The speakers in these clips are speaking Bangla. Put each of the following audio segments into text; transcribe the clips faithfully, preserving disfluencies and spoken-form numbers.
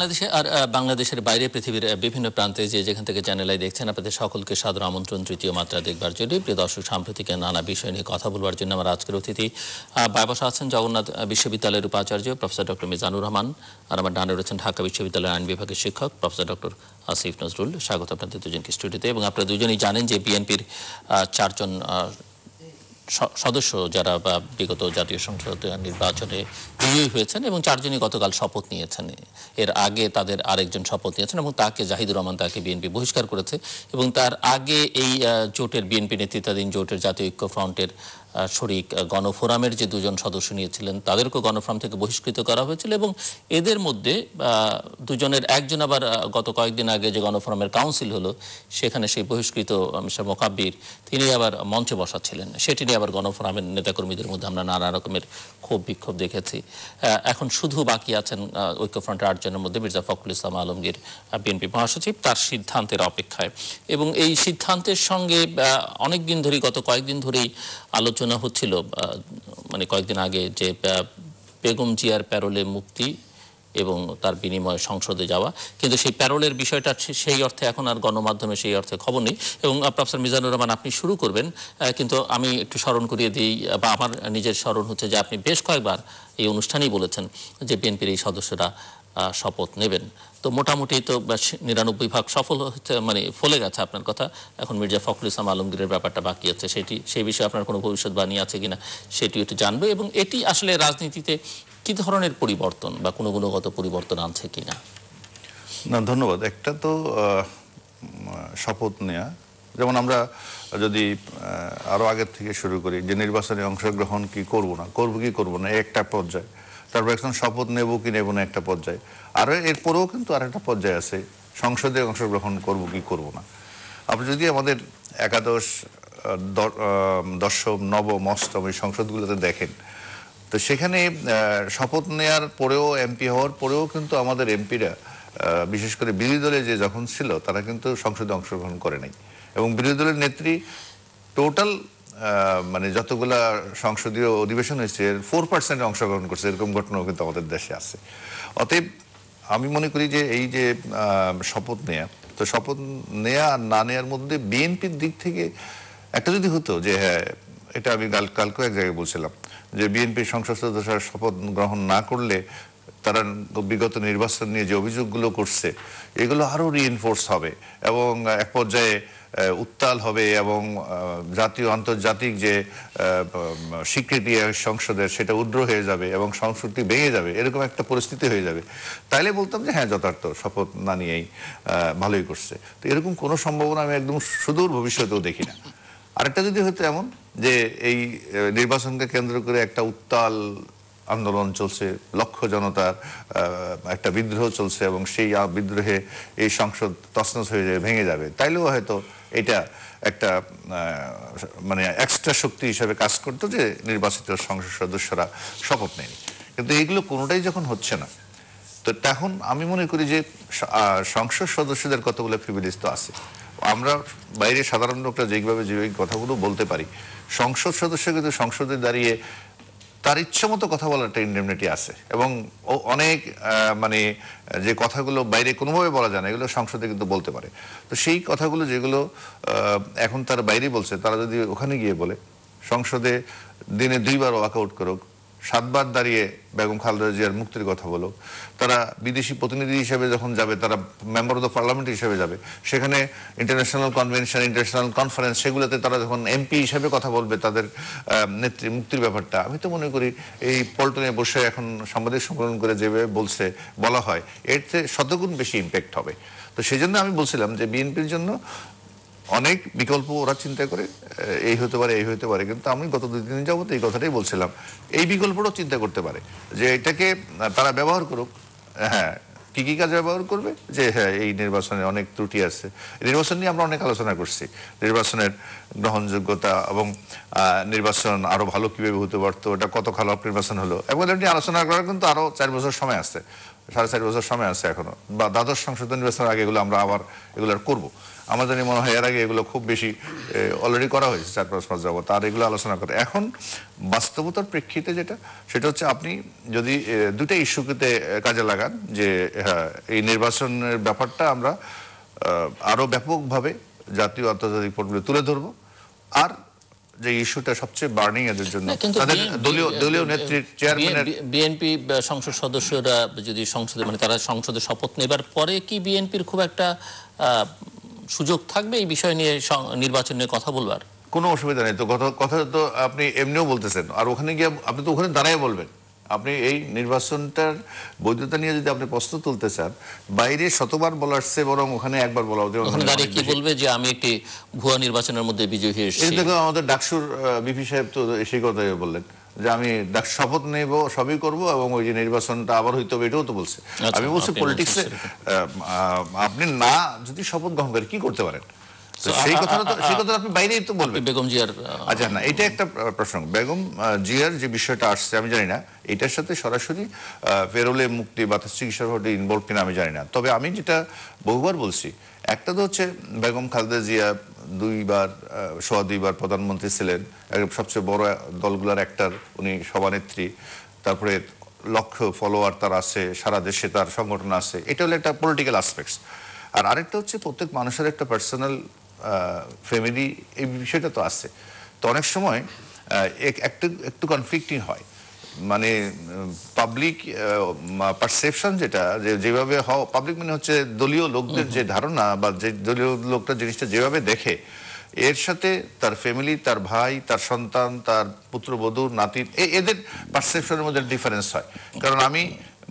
বাংলাদেশে আর বাংলাদেশের বাইরে পৃথিবীর বিভিন্ন প্রান্তে যে যেখান থেকে চ্যানেলই দেখছেন আপনাদের সকলকে সাদর আমন্ত্রণ তৃতীয় মাত্রা দেখবার জন্য প্রিয় দর্শক সাম্প্রতিক নানা বিষয় নিয়ে কথা বলবার জন্য আমার আজকের অতিথি বাইপাস আছেন জগন্নাথ বিশ্ববিদ্যালয়ের উপাচার্য প্রফেসর ডক্টর মিজানুর রহমান আর আমার ডানে রয়েছেন ঢাকা বিশ্ববিদ্যালয়ের আইন বিভাগের শিক্ষক প্রফেসর ডক্টর আসিফ নাজরুল স্বাগত আপনাদের দুজনকে স্টুডিওতে এবং আপনারা দুজনেই জানেন যে বিএনপির চারজন সদস্য যারা বিগত জাতীয় সংসদের নির্বাচনে বিজয়ী হয়েছেন এবং চারজনই গতকাল শপথ নিয়েছেন এর আগে তাদের আরেকজন শপথ নিয়েছেন এবং তাকে জাহিদুর রহমান তাকে বিএনপি বহিষ্কার করেছে এবং তার আগে এই জোটের বিএনপি নেতৃত্বাধীন জোটের জাতীয় ঐক্য ফ্রন্টের শরিক গণফোরামের যে দুজন সদস্য নিয়েছিলেন তাদেরকে গণফোরাম থেকে বহিষ্কৃত করা হয়েছিল এবং এদের মধ্যে দুজনের একজন আবার গত কয়েকদিন আগে যে গণফোরামের কাউন্সিল হলো সেখানে সেই বহিষ্কৃত মিস্টার মোকাব্বির তিনি আবার মঞ্চে বসাচ্ছিলেন সেটি নিয়ে আবার গণফোরামের নেতাকর্মীদের মধ্যে আমরা নানা রকমের ক্ষোভ বিক্ষোভ দেখেছি। এখন শুধু বাকি আছেন ঐক্যফ্রন্টের আটজনের মধ্যে মির্জা ফখরুল ইসলাম আলমগীর বিএনপি মহাসচিব তার সিদ্ধান্তের অপেক্ষায় এবং এই সিদ্ধান্তের সঙ্গে অনেক দিন ধরেই গত কয়েকদিন ধরেই আলোচনা শোনা হচ্ছিল মানে কয়েকদিন আগে যে বেগম জিয়ার প্যারোলে মুক্তি এবং তার বিনিময়ে সংসদে যাওয়া কিন্তু সেই প্যারোলের বিষয়টা সেই অর্থে এখন আর গণমাধ্যমে সেই অর্থে খবর নেই এবং প্রফেসর মিজানুর রহমান আপনি শুরু করবেন কিন্তু আমি একটু স্মরণ করিয়ে দিই বা আমার নিজের স্মরণ হচ্ছে যে আপনি বেশ কয়েকবার এই অনুষ্ঠানেই বলেছেন যে বিএনপির এই সদস্যরা শপথ নেবেন তো মোটামুটি তো নিরানব্বই ভাগ সফল হচ্ছে মানে ফলে গেছে আপনার কথা এখন মির্জা ফখরুল ইসলাম আলমগীরের ব্যাপারটা বাকি আছে সেটি সেই বিষয়ে আপনার কোনো ভবিষ্যৎবাণী আছে কিনা সেটিও একটু জানবে এবং এটি আসলে রাজনীতিতে কি ধরনের পরিবর্তন বা কোনো গুণগত পরিবর্তন আনছে কিনা। না ধন্যবাদ। একটা তো শপথ নেওয়া যেমন আমরা যদি আরও আগের থেকে শুরু করি যে নির্বাচনে অংশগ্রহণ কি করব না করব কি করব না একটা পর্যায়ে তারপর এখন শপথ নেব কি নেব না একটা পর্যায়ে আর এরপরেও কিন্তু আর একটা পর্যায়ে আছে সংসদে অংশগ্রহণ করব কি করব না। আপনি যদি আমাদের একাদশ দশম নবম অষ্টম এই সংসদগুলোতে দেখেন তো সেখানে শপথ নেওয়ার পরেও এমপি হওয়ার পরেও কিন্তু আমাদের এমপিরা বিশেষ করে বিরোধী দলে যে যখন ছিল তারা কিন্তু সংসদে অংশগ্রহণ করে নাই এবং বিরোধী দলের নেত্রী টোটাল মানে যতগুলা সংসদীয় অধিবেশন হয়েছে এর ফোর পার্সেন্ট অংশগ্রহণ করছে এরকম ঘটনাও কিন্তু আমাদের দেশে আছে। অতএব আমি মনে করি যে এই যে শপথ নেয়া তো শপথ নেয়া আর না নেয়ার মধ্যে বিএনপির দিক থেকে একটা যদি হতো যে হ্যাঁ এটা আমি কাল কালকেও এক জায়গায় বলছিলাম যে বিএনপির সংসদ সদস্যরা শপথ গ্রহণ না করলে তারা বিগত নির্বাচন নিয়ে যে অভিযোগগুলো করছে এগুলো আরও রিএনফোর্স হবে এবং এক পর্যায়ে উত্তাল হবে এবং জাতীয় আন্তর্জাতিক যে স্বীকৃতি সংসদের সেটা উদ্র হয়ে যাবে এবং সংসদটি ভেঙে যাবে এরকম একটা পরিস্থিতি হয়ে যাবে তাইলে বলতাম যে হ্যাঁ যথার্থ শপথ না নিয়েই ভালোই করছে। তো এরকম কোনো সম্ভাবনা আমি একদম সুদূর ভবিষ্যতেও দেখি না। আরেকটা যদি হতো এমন যে এই নির্বাচনকে কেন্দ্র করে একটা উত্তাল আন্দোলন চলছে লক্ষ জনতার একটা বিদ্রোহ চলছে এবং সেই বিদ্রোহে এই সংসদ তছনছ হয়ে যাবে ভেঙে যাবে তাইলেও হয়তো এটা একটা মানে এক্সট্রা শক্তি হিসাবে কাজ করতো যে নির্বাচিত সংসদ সদস্যরা শপথ নেয়নি কিন্তু এইগুলো কোনোটাই যখন হচ্ছে না তো তখন আমি মনে করি যে সংসদ সদস্যদের কতগুলো প্রিভিলেজ তো আছে আমরা বাইরে সাধারণ লোকরা যেভাবে যে কথাগুলো বলতে পারি সংসদ সদস্য কিন্তু সংসদে দাঁড়িয়ে তার ইচ্ছে মতো কথা বলার একটা ইন্ডেমনিটি আছে এবং অনেক মানে যে কথাগুলো বাইরে কোনোভাবে বলা যায় না এগুলো সংসদে কিন্তু বলতে পারে তো সেই কথাগুলো যেগুলো এখন তার বাইরে বলছে তারা যদি ওখানে গিয়ে বলে সংসদে দিনে দুইবার ওয়াকআউট করুক সাতবার দাঁড়িয়ে বেগম খালেদা জিয়ার মুক্তির কথা বলো তারা বিদেশি প্রতিনিধি হিসেবে যখন যাবে তারা মেম্বার অফ দ্য পার্লামেন্ট হিসেবে যাবে সেখানে ইন্টারন্যাশনাল কনভেনশন ইন্টারন্যাশনাল কনফারেন্স সেগুলোতে তারা যখন এমপি হিসেবে কথা বলবে তাদের নেত্রী মুক্তির ব্যাপারটা আমি তো মনে করি এই পল্টনে বসে এখন সাংবাদিক সম্মেলন করে যেভাবে বলছে বলা হয় এর চেয়ে শতগুণ বেশি ইম্প্যাক্ট হবে। তো সেই জন্য আমি বলছিলাম যে বিএনপির জন্য অনেক বিকল্প ওরা চিন্তা করে এই হতে পারে এই হতে পারে কিন্তু আমি গত দুই দিন যাবত এই কথাটাই বলছিলাম এই বিকল্পটাও চিন্তা করতে পারে যে এটাকে তারা ব্যবহার করুক হ্যাঁ কী কী কাজ ব্যবহার করবে যে হ্যাঁ এই নির্বাচনে অনেক ত্রুটি আছে নির্বাচন নিয়ে আমরা অনেক আলোচনা করছি নির্বাচনের গ্রহণযোগ্যতা এবং নির্বাচন আরও ভালো কীভাবে হতে পারতো এটা কত খারাপ নির্বাচন হলো এবং এটা নিয়ে আলোচনা করার কিন্তু আরও চার বছর সময় আছে साढ़े सात बजे शाम में आंसे आखनो दादा शाम शुद्ध निवेशन आगे गुलाम रावर एगुलर कुर्बो आमदनी मनोहर आगे एगुलो खूब बेशी ऑलरेडी करा हुई है चार पांच पांच जगह तार एगुलो आलोचना करते एकोन वास्तवतर प्रेक्षिते जेटा शेटो अच्छे आपनी जो दी दूसरे इश्यू के ते काजल लगान जे ये निर्वासन व्यापार्टा हमरा आरोप व्यापक भावे जाती और अंतर्जातीय पोर्टल तुले धर्मो आर যে ইস্যুটা সবচেয়ে বার্নিং এর জন্য তাদের দলীয় দলীয় নেত্রী চেয়ারম্যান বিএনপি সংসদ সদস্যরা যদি সংসদে মানে তারা সংসদে শপথ নেবার পরে কি বিএনপির খুব একটা সুযোগ থাকবে এই বিষয় নিয়ে নির্বাচন নিয়ে কথা বলবার কোনো অসুবিধা নেই তো কথা তো আপনি এমনিও বলতেছেন আর ওখানে গিয়ে আপনি তো ওখানে দাঁড়ায় বলবেন আপনি এই নির্বাচনটার বৈধতা নিয়ে যদি আপনি প্রশ্ন তুলতে চান বাইরে শতবার বলারছে বরং ওখানে একবার বলা উচিত ওখানে দাঁড়িয়ে কি বলবে যে আমি একটি ভুয়া নির্বাচনের মধ্যে বিজয়ী হয়েছি এই দেখো আমাদের ডাকসুর বিপি সাহেব তো সেই কথাই বললেন যে আমি ডাক শপথ নেব সবই করব এবং ওই যে নির্বাচনটা আবার হইতো এটাও তো বলছে আমি বলছি পলিটিক্সে আপনি না যদি শপথ গ্রহণ করেন কি করতে পারেন সেই কথাটা তো সেই কথাটা আপনি বাইরেই তো বলবেন বেগম জিয়ার আচ্ছা না এটা একটা প্রশ্ন বেগম জিয়ার যে বিষয়টা আসছে আমি জানি না এটার সাথে সরাসরি ফেরোলে মুক্তি বা চিকিৎসা হতে ইনভলভ কিনা আমি জানি না তবে আমি যেটা বহুবার বলছি একটা তো হচ্ছে বেগম খালেদা জিয়া দুইবার সোয়া দুইবার প্রধানমন্ত্রী ছিলেন সবচেয়ে বড় দলগুলোর একটার উনি সভানেত্রী তারপরে লক্ষ ফলোয়ার তার আছে সারা দেশে তার সংগঠন আছে এটা হলো একটা পলিটিক্যাল অ্যাসপেক্টস আর আরেকটা হচ্ছে প্রত্যেক মানুষের একটা পার্সোনাল ফ্যামিলি এই বিষয়টা তো আছে তো অনেক সময় একটু একটু কনফ্লিক্টিং হয় মানে পাবলিক পারসেপশন যেটা যেভাবে পাবলিক মানে হচ্ছে দলীয় লোকদের যে ধারণা বা যে দলীয় লোকটা জিনিসটা যেভাবে দেখে এর সাথে তার ফ্যামিলি তার ভাই তার সন্তান তার পুত্রবধূ নাতি এদের পারসেপশনের মধ্যে ডিফারেন্স হয় কারণ আমি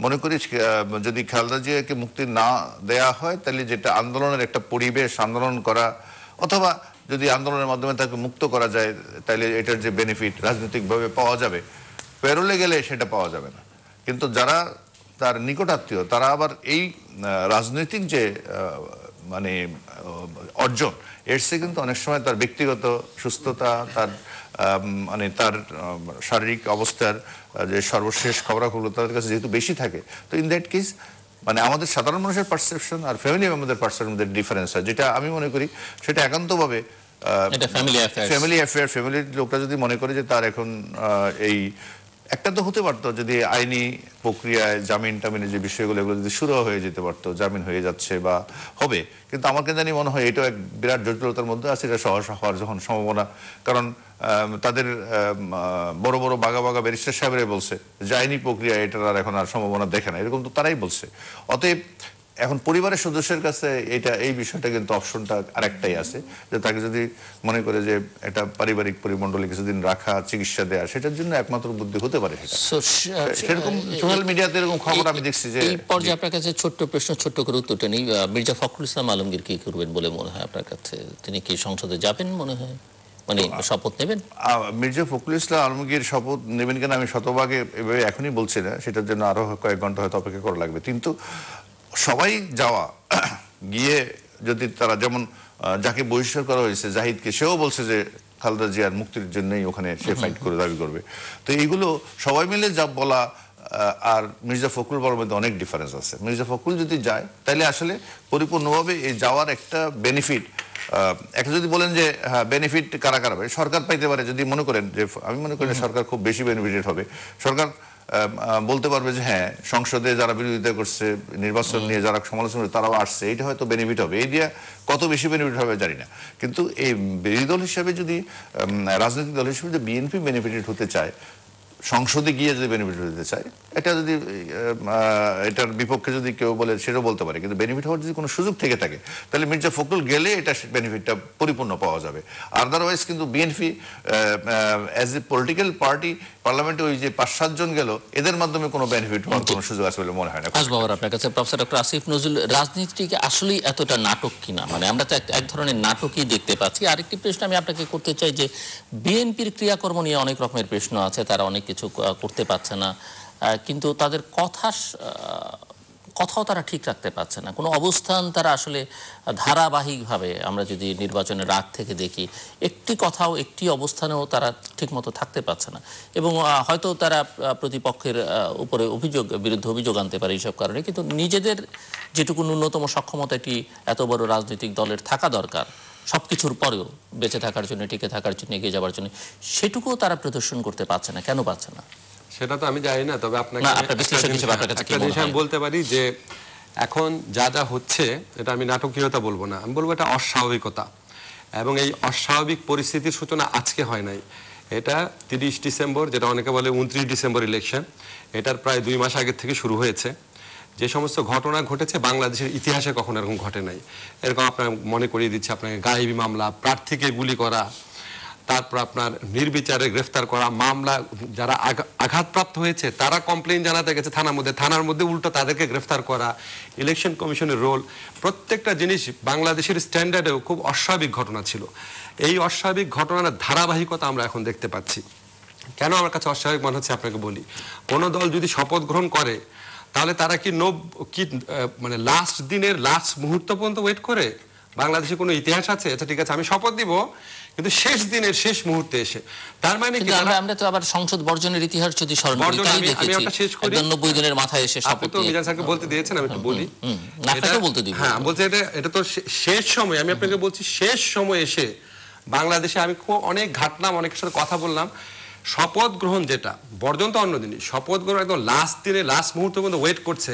মনে করি যদি খালেদা জিয়াকে মুক্তি না দেয়া হয় তাহলে যেটা আন্দোলনের একটা পরিবেশ আন্দোলন করা অথবা যদি আন্দোলনের মাধ্যমে তাকে মুক্ত করা যায় তাহলে এটার যে বেনিফিট রাজনৈতিকভাবে পাওয়া যাবে পেরোলে গেলে সেটা পাওয়া যাবে না কিন্তু যারা তার নিকটাত্মীয় তারা আবার এই রাজনৈতিক যে মানে অর্জন এর সে কিন্তু অনেক সময় তার ব্যক্তিগত সুস্থতা তার মানে তার শারীরিক অবস্থার যে সর্বশেষ খবরাগুলো তাদের কাছে যেহেতু বেশি থাকে তো ইন দ্যাট কেস মানে আমাদের সাধারণ মানুষের পারসেপশন আর ফ্যামিলি মেম্বারদের পারসেপশনের মধ্যে ডিফারেন্স হয় যেটা আমি মনে করি সেটা একান্তভাবে এটা ফ্যামিলি অ্যাফেয়ার ফ্যামিলি অ্যাফেয়ার ফ্যামিলির লোকরা যদি মনে করে যে তার এখন এই একটা তো হতে পারতো যদি আইনি প্রক্রিয়ায় জামিন টামিনের যে বিষয়গুলো এগুলো যদি শুরু হয়ে যেতে পারতো জামিন হয়ে যাচ্ছে বা হবে কিন্তু আমার কেন জানি মনে হয় এটাও এক বিরাট জটিলতার মধ্যে আছে এটা সহজ হওয়ার যখন সম্ভাবনা কারণ তাদের বড় বড় বাঘা বাঘা ব্যারিস্টার সাহেবরাই বলছে যে আইনি প্রক্রিয়া এটার আর এখন আর সম্ভাবনা দেখে না এরকম তো তারাই বলছে অতএব এখন পরিবারের সদস্যের কাছে এটা এই বিষয়টা কিন্তু অপশনটা আরেকটাই আছে যে তাকে যদি মনে করে যে এটা পারিবারিক পরিমণ্ডলে কিছুদিন রাখা চিকিৎসা দেয়া সেটার জন্য একমাত্র বুদ্ধি হতে পারে সেরকম সোশ্যাল মিডিয়াতে এরকম খবর আমি দেখছি যে এই পর্যায়ে আপনার কাছে ছোট্ট প্রশ্ন ছোট্ট করে উত্তরটা নেই মির্জা ফখরুল ইসলাম আলমগীর কি করবেন বলে মনে হয় আপনার কাছে তিনি কি সংসদে যাবেন মনে হয় মানে শপথ নেবেন মির্জা ফখরুল ইসলাম আলমগীর শপথ নেবেন কিনা আমি শতভাগে এভাবে এখনই বলছি না সেটার জন্য আরো কয়েক ঘন্টা হয়তো অপেক্ষা করা লাগবে কিন্তু সবাই যাওয়া গিয়ে যদি তারা যেমন যাকে বহিষ্কার করা হয়েছে জাহিদকে সেও বলছে যে খালেদা জিয়ার মুক্তির জন্যই ওখানে সে ফাইট করে দাবি করবে তো এইগুলো সবাই মিলে যা বলা আর মির্জা ফখরুল বলার মধ্যে অনেক ডিফারেন্স আছে মির্জা ফখরুল যদি যায় তাহলে আসলে পরিপূর্ণভাবে এই যাওয়ার একটা বেনিফিট একটা যদি বলেন যে হ্যাঁ বেনিফিট কারা কারা পাবে সরকার পাইতে পারে যদি মনে করেন যে আমি মনে করি সরকার খুব বেশি বেনিফিটেড হবে সরকার বলতে পারবে যে হ্যাঁ সংসদে যারা বিরোধিতা করছে নির্বাচন নিয়ে যারা সমালোচনা তারাও আসছে এটা হয়তো বেনিফিট হবে এই দিয়ে কত বেশি বেনিফিট হবে জানি না কিন্তু এই বিরোধী দল হিসাবে যদি রাজনৈতিক দল হিসেবে যদি বিএনপি বেনিফিটেড হতে চায় সংসদে গিয়ে যদি বেনিফিট হতে চায় এটা যদি এটার বিপক্ষে যদি কেউ বলে সেটাও বলতে পারে কিন্তু বেনিফিট হওয়ার যদি কোনো সুযোগ থেকে থাকে তাহলে মির্জা ফখরুল গেলে এটা বেনিফিটটা পরিপূর্ণ পাওয়া যাবে আদারওয়াইজ কিন্তু BNP as a political party পার্লামেন্টে ওই যে পাঁচ সাতজন গেল এদের মাধ্যমে কোনো বেনিফিট হওয়ার কোনো সুযোগ আছে বলে মনে হয় না আসবো আপনার কাছে প্রফেসর ডক্টর আসিফ নজরুল রাজনীতিকে আসলেই এতটা নাটক কিনা মানে আমরা তো এক ধরনের নাটকই দেখতে পাচ্ছি আরেকটি প্রশ্ন আমি আপনাকে করতে চাই যে বিএনপির ক্রিয়াকর্ম নিয়ে অনেক রকমের প্রশ্ন আছে তারা অনেক কিছু করতে পারছে না কিন্তু তাদের কথা কোথাও তারা ঠিক রাখতে পারছে না কোনো অবস্থান তারা আসলে ধারাবাহিকভাবে আমরা যদি নির্বাচনের রাত থেকে দেখি একটি কথাও একটি অবস্থানেও তারা ঠিকমতো থাকতে পারছে না এবং হয়তো তারা প্রতিপক্ষের উপরে অভিযোগ বিরুদ্ধে অভিযোগ আনতে পারে এইসব কারণে কিন্তু নিজেদের যেটুকু ন্যূনতম সক্ষমতা একটি এত বড় রাজনৈতিক দলের থাকা দরকার সবকিছুর পরেও বেঁচে থাকার জন্য টিকে থাকার জন্য এগিয়ে যাওয়ার জন্য সেটুকুও তারা প্রদর্শন করতে পারছে না কেন পারছে না সেটা তো আমি জানি না তবে আপনাকে একটা বিশ্লেষণ হিসেবে আপনার কাছে কি মনে হয় আমি বলতে পারি যে এখন যা যা হচ্ছে এটা আমি নাটকীয়তা বলবো না আমি বলবো এটা অস্বাভাবিকতা এবং এই অস্বাভাবিক পরিস্থিতির সূচনা আজকে হয় নাই এটা ত্রিশ ডিসেম্বর যেটা অনেকে বলে উনত্রিশ ডিসেম্বর ইলেকশন এটার প্রায় দুই মাস আগে থেকে শুরু হয়েছে যে সমস্ত ঘটনা ঘটেছে বাংলাদেশের ইতিহাসে কখনো এরকম ঘটে নাই এরকম আপনারা মনে করিয়ে দিচ্ছে আপনাকে গায়েবী মামলা প্রার্থীকে গুলি করা তারপর আপনার নির্বিচারে গ্রেফতার করা মামলা যারা আঘাতপ্রাপ্ত হয়েছে তারা কমপ্লেইন জানাতে গেছে থানার মধ্যে থানার মধ্যে উল্টো তাদেরকে গ্রেফতার করা ইলেকশন কমিশনের রোল প্রত্যেকটা জিনিস বাংলাদেশের স্ট্যান্ডার্ডেও খুব অস্বাভাবিক ঘটনা ছিল এই অস্বাভাবিক ঘটনার ধারাবাহিকতা আমরা এখন দেখতে পাচ্ছি কেন আমার কাছে অস্বাভাবিক মনে হচ্ছে আপনাকে বলি কোনো দল যদি শপথ গ্রহণ করে তাহলে তারা কি নব কি মানে লাস্ট দিনের লাস্ট মুহূর্ত পর্যন্ত ওয়েট করে বাংলাদেশে কোনো ইতিহাস আছে আচ্ছা ঠিক আছে আমি শপথ দিব কিন্তু শেষ দিনের শেষ মুহূর্তে এসে তার মানে কি আমরা আমরা তো আবার সংসদ বর্জনের ইতিহাস যদি স্মরণ করি তাই দেখেছি আমি ওটা শেষ করি নব্বই দিনের মাথায় এসে শপথ তো মিজান স্যারকে বলতে দিয়েছেন আমি একটু বলি নাটাকে বলতে দিব হ্যাঁ বলতে এটা এটা তো শেষ সময় আমি আপনাকে বলছি শেষ সময় এসে বাংলাদেশে আমি অনেক ঘটনাম অনেকের সাথে কথা বললাম শপথ গ্রহণ যেটা বর্জন তো অন্য দিনই শপথ গ্রহণ একদম লাস্ট দিনে লাস্ট মুহূর্ত পর্যন্ত ওয়েট করছে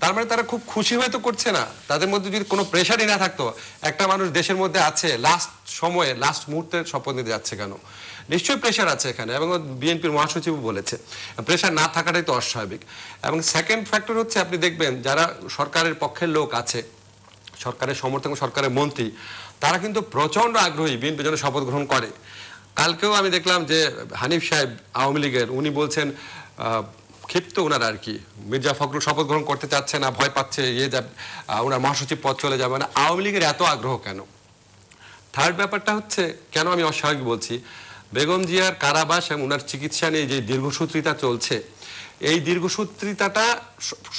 তার মানে তারা খুব খুশি হয়তো করছে না তাদের মধ্যে যদি কোনো প্রেশারই না থাকতো একটা মানুষ দেশের মধ্যে আছে লাস্ট সময়ে লাস্ট মুহূর্তে শপথ নিতে যাচ্ছে কেন নিশ্চয়ই প্রেশার আছে এখানে এবং বিএনপির মহাসচিব বলেছে প্রেশার না থাকাটাই তো অস্বাভাবিক এবং সেকেন্ড ফ্যাক্টর হচ্ছে আপনি দেখবেন যারা সরকারের পক্ষের লোক আছে সরকারের সমর্থক সরকারের মন্ত্রী তারা কিন্তু প্রচণ্ড আগ্রহী বিএনপি যেন শপথ গ্রহণ করে কালকেও আমি দেখলাম যে হানিফ সাহেব আওয়ামী লীগের উনি বলছেন ক্ষিপ্ত ওনার আর কি মির্জা ফখরুল শপথ গ্রহণ করতে চাচ্ছে না ভয় পাচ্ছে ইয়ে যা ওনার মহাসচিব পদ চলে যাবে না আওয়ামী লীগের এত আগ্রহ কেন থার্ড ব্যাপারটা হচ্ছে কেন আমি অস্বাভাবিক বলছি বেগম জিয়ার কারাবাস এবং ওনার চিকিৎসা নিয়ে যে দীর্ঘসূত্রিতা চলছে এই দীর্ঘসূত্রিতাটা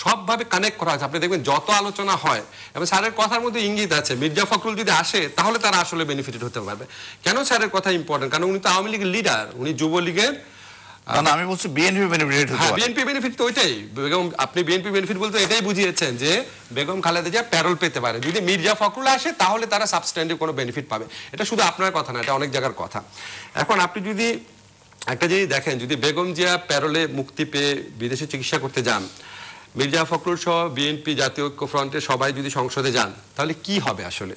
সবভাবে কানেক্ট করা আছে আপনি দেখবেন যত আলোচনা হয় এবং স্যারের কথার মধ্যে ইঙ্গিত আছে মির্জা ফখরুল যদি আসে তাহলে তারা আসলে বেনিফিটেড হতে পারবে কেন স্যারের কথা ইম্পর্টেন্ট কারণ উনি তো আওয়ামী লীগের লিডার উনি যুবলীগের না আমি বলছি বিএনপি বেনিফিট হতে পারে বিএনপি বেনিফিট তো ওইটাই বেগম আপনি বিএনপি বেনিফিট বলতে এটাই বুঝিয়েছেন যে বেগম খালেদা জিয়া প্যারোল পেতে পারে যদি মির্জা ফখরুল আসে তাহলে তারা সাবস্ট্যান্টিভ কোনো বেনিফিট পাবে এটা শুধু আপনার কথা না এটা অনেক জায়গার কথা এখন আপনি যদি একটা যদি দেখেন যদি বেগম জিয়া প্যারোলে মুক্তি পেয়ে বিদেশে চিকিৎসা করতে যান মির্জা ফখরুল সহ বিএনপি জাতীয় ঐক্য ফ্রন্টে সবাই যদি সংসদে যান তাহলে কি হবে আসলে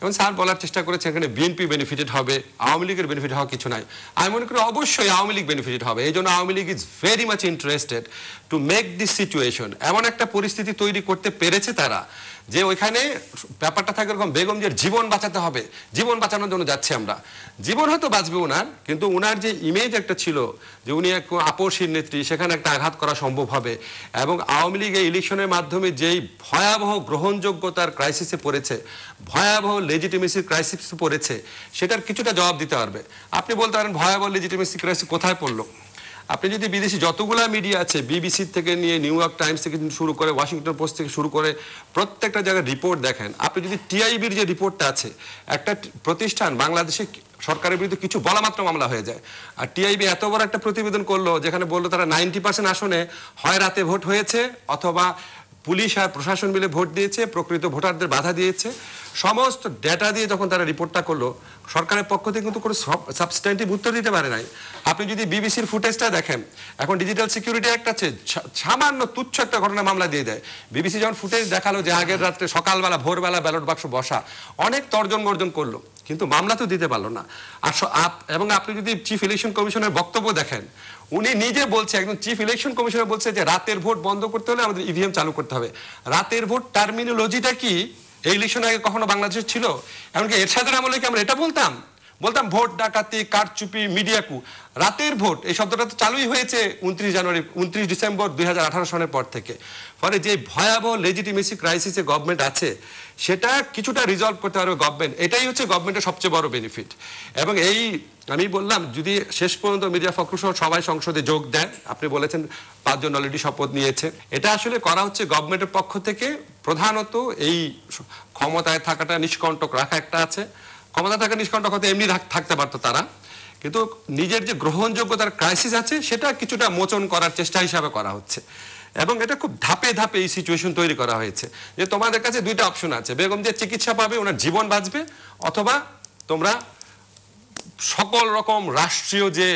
এবং স্যার বলার চেষ্টা করেছে এখানে বিএনপি বেনিফিটেড হবে আওয়ামী লীগের বেনিফিট হওয়া কিছু নাই আমি মনে করি অবশ্যই আওয়ামী লীগ বেনিফিটেড হবে এই জন্য Awami League is very much interested to make this situation এমন একটা পরিস্থিতি তৈরি করতে পেরেছে তারা যে ওইখানে ব্যাপারটা থাকে এরকম বেগম যে জীবন বাঁচাতে হবে জীবন বাঁচানোর জন্য যাচ্ছি আমরা জীবন হয়তো বাঁচবে ওনার কিন্তু ওনার যে ইমেজ একটা ছিল যে উনি এক আপসীর নেত্রী সেখানে একটা আঘাত করা সম্ভব হবে এবং আওয়ামী লীগ এই ইলেকশনের মাধ্যমে যেই ভয়াবহ গ্রহণযোগ্যতার ক্রাইসিসে পড়েছে ভয়াবহ লেজিটিমেসির ক্রাইসিসে পড়েছে সেটার কিছুটা জবাব দিতে পারবে আপনি বলতে পারেন ভয়াবহ লেজিটিমেসি ক্রাইসিস কোথায় পড়লো আপনি যদি বিদেশি যতগুলো মিডিয়া আছে বিবিসি থেকে নিয়ে নিউ ইয়র্ক টাইমস থেকে শুরু করে ওয়াশিংটন পোস্ট থেকে শুরু করে প্রত্যেকটা জায়গার রিপোর্ট দেখেন আপনি যদি টিআইবির যে রিপোর্টটা আছে একটা প্রতিষ্ঠান বাংলাদেশে সরকারের বিরুদ্ধে কিছু বলা মাত্র মামলা হয়ে যায় আর টিআইবি এত বড় একটা প্রতিবেদন করলো যেখানে বললো তারা নাইনটি পার্সেন্ট আসনে হয় রাতে ভোট হয়েছে অথবা পুলিশ আর প্রশাসন মিলে ভোট দিয়েছে প্রকৃত ভোটারদের বাধা দিয়েছে সমস্ত ডেটা দিয়ে যখন তারা রিপোর্টটা করলো সরকারের পক্ষ থেকে কিন্তু কোনো সাবস্ট্যান্টিভ উত্তর দিতে পারে নাই আপনি যদি বিবিসির ফুটেজটা দেখেন এখন ডিজিটাল সিকিউরিটি অ্যাক্ট আছে সামান্য তুচ্ছ একটা ঘটনা মামলা দিয়ে দেয় বিবিসি যখন ফুটেজ দেখালো যে আগের রাত্রে সকালবেলা ভোরবেলা ব্যালট বাক্স বসা অনেক তর্জন বর্জন করলো কিন্তু মামলা তো দিতে পারলো না আর এবং আপনি যদি চিফ ইলেকশন কমিশনের বক্তব্য দেখেন উনি নিজে বলছে একদম চিফ ইলেকশন কমিশনার বলছে যে রাতের ভোট বন্ধ করতে হলে আমাদের ইভিএম চালু করতে হবে রাতের ভোট টার্মিনোলজিটা কি এই ইলেকশন আগে কখনো বাংলাদেশে ছিল এমনকি এরশাদের আমলে কি আমরা এটা বলতাম बोलता हम भोट डाकाती कार्ड चुपी मीडिया को रातेर भोट ये शब्द तो चालू ही हुए थे उनतीस जनवरी उनतीस डिसेम्बर दो हज़ार अठारह साल में पढ़ते के फॉर जे भयावह लेजिटिमेसी क्राइसिस से गवर्नमेंट आते शेटा किचुटा रिजॉल्व करते आरो गवर्नमेंट ऐटा ही होते गवर्नमेंट का सबसे बड़ा बेनिफिट एवं यही আমি বললাম যদি শেষ পর্যন্ত মিডিয়া ফোকাস সবাই সংসদে যোগ দেয় আপনি বলেছেন পাঁচজন অলরেডি শপথ নিয়েছে এটা আসলে করা হচ্ছে গভর্নমেন্টের পক্ষ থেকে প্রধানত এই ক্ষমতায় থাকাটা নিষ্কণ্টক রাখা একটা আছে ক্ষমতা থাকা নিষ্কণ্টক হতে এমনি থাকতে পারতো তারা কিন্তু নিজের যে গ্রহণযোগ্যতার ক্রাইসিস আছে সেটা কিছুটা মোচন করার চেষ্টা হিসাবে করা হচ্ছে এবং এটা খুব ধাপে ধাপে এই সিচুয়েশন তৈরি করা হয়েছে যে তোমাদের কাছে দুইটা অপশন আছে বেগম যে চিকিৎসা পাবে ওনার জীবন বাঁচবে অথবা তোমরা সকল রকম রাষ্ট্রীয় যে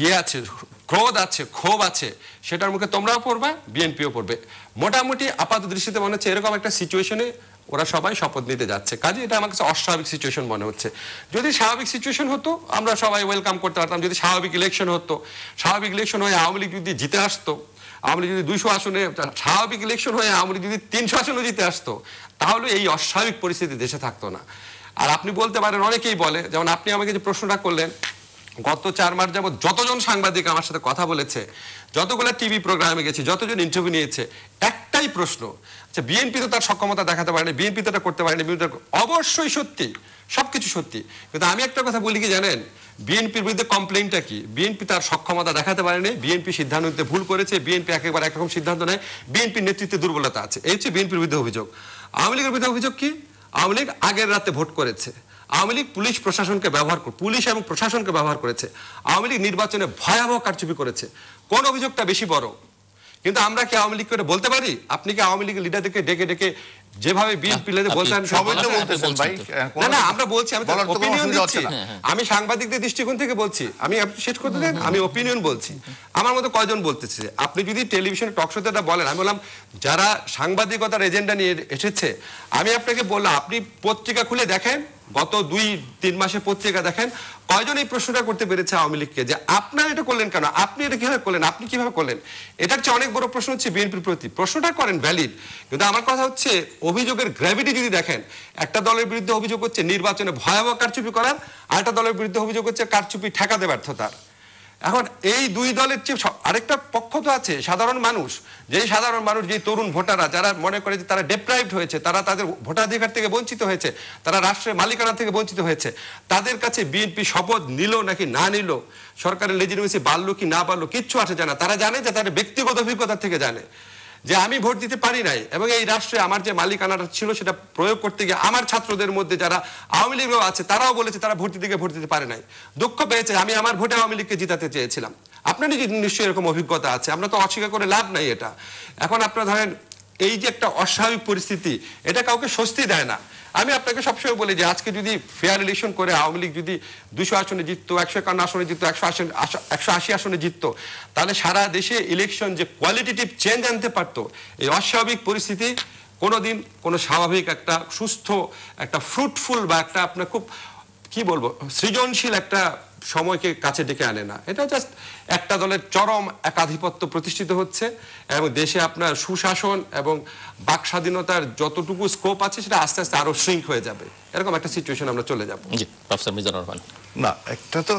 ইয়ে আছে ক্রোধ আছে ক্ষোভ আছে সেটার মুখে তোমরাও পড়বা বিএনপিও পড়বে মোটামুটি আপাত দৃষ্টিতে মনে হচ্ছে এরকম একটা সিচুয়েশনে ওরা সবাই শপথ নিতে যাচ্ছে কাজে এটা আমার কাছে অস্বাভাবিক সিচুয়েশন মনে হচ্ছে যদি স্বাভাবিক সিচুয়েশন হতো আমরা সবাই ওয়েলকাম করতে পারতাম যদি স্বাভাবিক ইলেকশন হতো স্বাভাবিক ইলেকশন হয়ে আওয়ামী লীগ যদি জিতে আসতো আওয়ামী লীগ যদি দুইশো আসনে স্বাভাবিক ইলেকশন হয়ে আওয়ামী লীগ যদি তিনশো আসনে জিতে আসতো তাহলে এই অস্বাভাবিক পরিস্থিতি দেশে থাকতো না আর আপনি বলতে পারেন অনেকেই বলে যেমন আপনি আমাকে যে প্রশ্নটা করলেন গত চার মাস যাবত যতজন সাংবাদিক আমার সাথে কথা বলেছে যতগুলা টিভি প্রোগ্রামে গেছে যতজন ইন্টারভিউ নিয়েছে একটাই প্রশ্ন আচ্ছা বিএনপি তো তার সক্ষমতা দেখাতে পারে না বিএনপি তো এটা করতে পারে না অবশ্যই সত্যি সবকিছু সত্যি কিন্তু আমি একটা কথা বলি কি জানেন বিএনপির বিরুদ্ধে কমপ্লেইনটা কি বিএনপি তার সক্ষমতা দেখাতে পারে না বিএনপি সিদ্ধান্ত নিতে ভুল করেছে বিএনপি একবার একরকম সিদ্ধান্ত নেয় বিএনপির নেতৃত্বে দুর্বলতা আছে এই হচ্ছে বিএনপির বিরুদ্ধে অভিযোগ আওয়ামী লীগের বিরুদ্ধে অভিযোগ কি আওয়ামী লীগ আগের রাতে ভোট করেছে আওয়ামী লীগ পুলিশ প্রশাসনকে ব্যবহার করে পুলিশ এবং প্রশাসনকে ব্যবহার করেছে আওয়ামী লীগ নির্বাচনে ভয়াবহ কারচুপি করেছে কোন অভিযোগটা বেশি বড় কিন্তু আমরা কি আওয়ামী লীগকে বলতে পারি আপনি কি আওয়ামী লীগের লিডারদেরকে ডেকে ডেকে যেভাবে বিএনপি লিডার বলছেন সবাই তো বলতেছেন ভাই না না আমরা বলছি আমি অপিনিয়ন দিচ্ছি আমি সাংবাদিকদের দৃষ্টিকোণ থেকে বলছি আমি আপনি শেষ করতে দেন আমি অপিনিয়ন বলছি আমার মতো কয়জন বলতেছে আপনি যদি টেলিভিশনে টক শোতে এটা বলেন আমি বললাম যারা সাংবাদিকতার এজেন্ডা নিয়ে এসেছে আমি আপনাকে বললাম আপনি পত্রিকা খুলে দেখেন গত দুই তিন মাসে পত্রিকা দেখেন কয়জন এই প্রশ্নটা করতে পেরেছে আওয়ামী লীগকে যে আপনারা এটা করলেন কেন আপনি এটা কিভাবে করলেন আপনি কিভাবে করলেন এটা হচ্ছে অনেক বড় প্রশ্ন হচ্ছে বিএনপির প্রতি প্রশ্নটা করেন ভ্যালিড কিন্তু আমার কথা হচ্ছে অভিযোগের গ্র্যাভিটি যদি দেখেন একটা দলের বিরুদ্ধে অভিযোগ হচ্ছে নির্বাচনে ভয়াবহ কারচুপি করার আরেকটা দলের বিরুদ্ধে অভিযোগ হচ্ছে কারচুপি ঠেকাতে ব্যর্থতার এখন এই দুই দলের চেয়ে আরেকটা পক্ষ তো আছে সাধারণ মানুষ যেই সাধারণ মানুষ যেই তরুণ ভোটাররা যারা মনে করে যে তারা ডেপ্রাইভড হয়েছে তারা তাদের ভোটাধিকার থেকে বঞ্চিত হয়েছে তারা রাষ্ট্রের মালিকানা থেকে বঞ্চিত হয়েছে তাদের কাছে বিএনপি শপথ নিল নাকি না নিল সরকারের লেজিটিমেসি বাড়লো কি না বাড়লো কিচ্ছু আসে জানা তারা জানে যে তাদের ব্যক্তিগত অভিজ্ঞতা থেকে জানে যে আমি ভোট দিতে পারি নাই এবং এই রাষ্ট্রে আমার যে মালিকানাটা ছিল সেটা প্রয়োগ করতে গিয়ে আমার ছাত্রদের মধ্যে যারা আওয়ামী লীগ আছে তারাও বলেছে তারা ভোট দিতে গিয়ে ভোট দিতে পারে নাই দুঃখ পেয়েছে আমি আমার ভোটে আওয়ামী লীগকে জিতাতে চেয়েছিলাম আপনার নিজের নিশ্চয়ই এরকম অভিজ্ঞতা আছে আমরা তো অস্বীকার করে লাভ নাই এটা এখন আপনারা ধরেন এই যে একটা অস্বাভাবিক পরিস্থিতি এটা কাউকে স্বস্তি দেয় না আমি আপনাকে সবসময় বলি যে আজকে যদি ফেয়ার ইলেকশন করে আওয়ামী লীগ যদি দুশো আসনে জিততো একশো একান্ন আসনে জিততো একশো আসনে একশো আশি আসনে জিততো তাহলে সারা দেশে ইলেকশন যে কোয়ালিটেটিভ চেঞ্জ আনতে পারতো এই অস্বাভাবিক পরিস্থিতি কোনোদিন কোনো স্বাভাবিক একটা সুস্থ একটা ফ্রুটফুল বা একটা আপনার খুব কি বলবো সৃজনশীল একটা সময়কে কাছে ডেকে আনে না এটা জাস্ট একটা দলের চরম একাধিপত্য প্রতিষ্ঠিত হচ্ছে এবং দেশে আপনার সুশাসন এবং বাক স্বাধীনতার যতটুকু স্কোপ আছে সেটা আস্তে আস্তে আরো শ্রিঙ্ক হয়ে যাবে এরকম একটা সিচুয়েশন আমরা চলে যাব জি প্রফেসর মিজানুর রহমান না একটা তো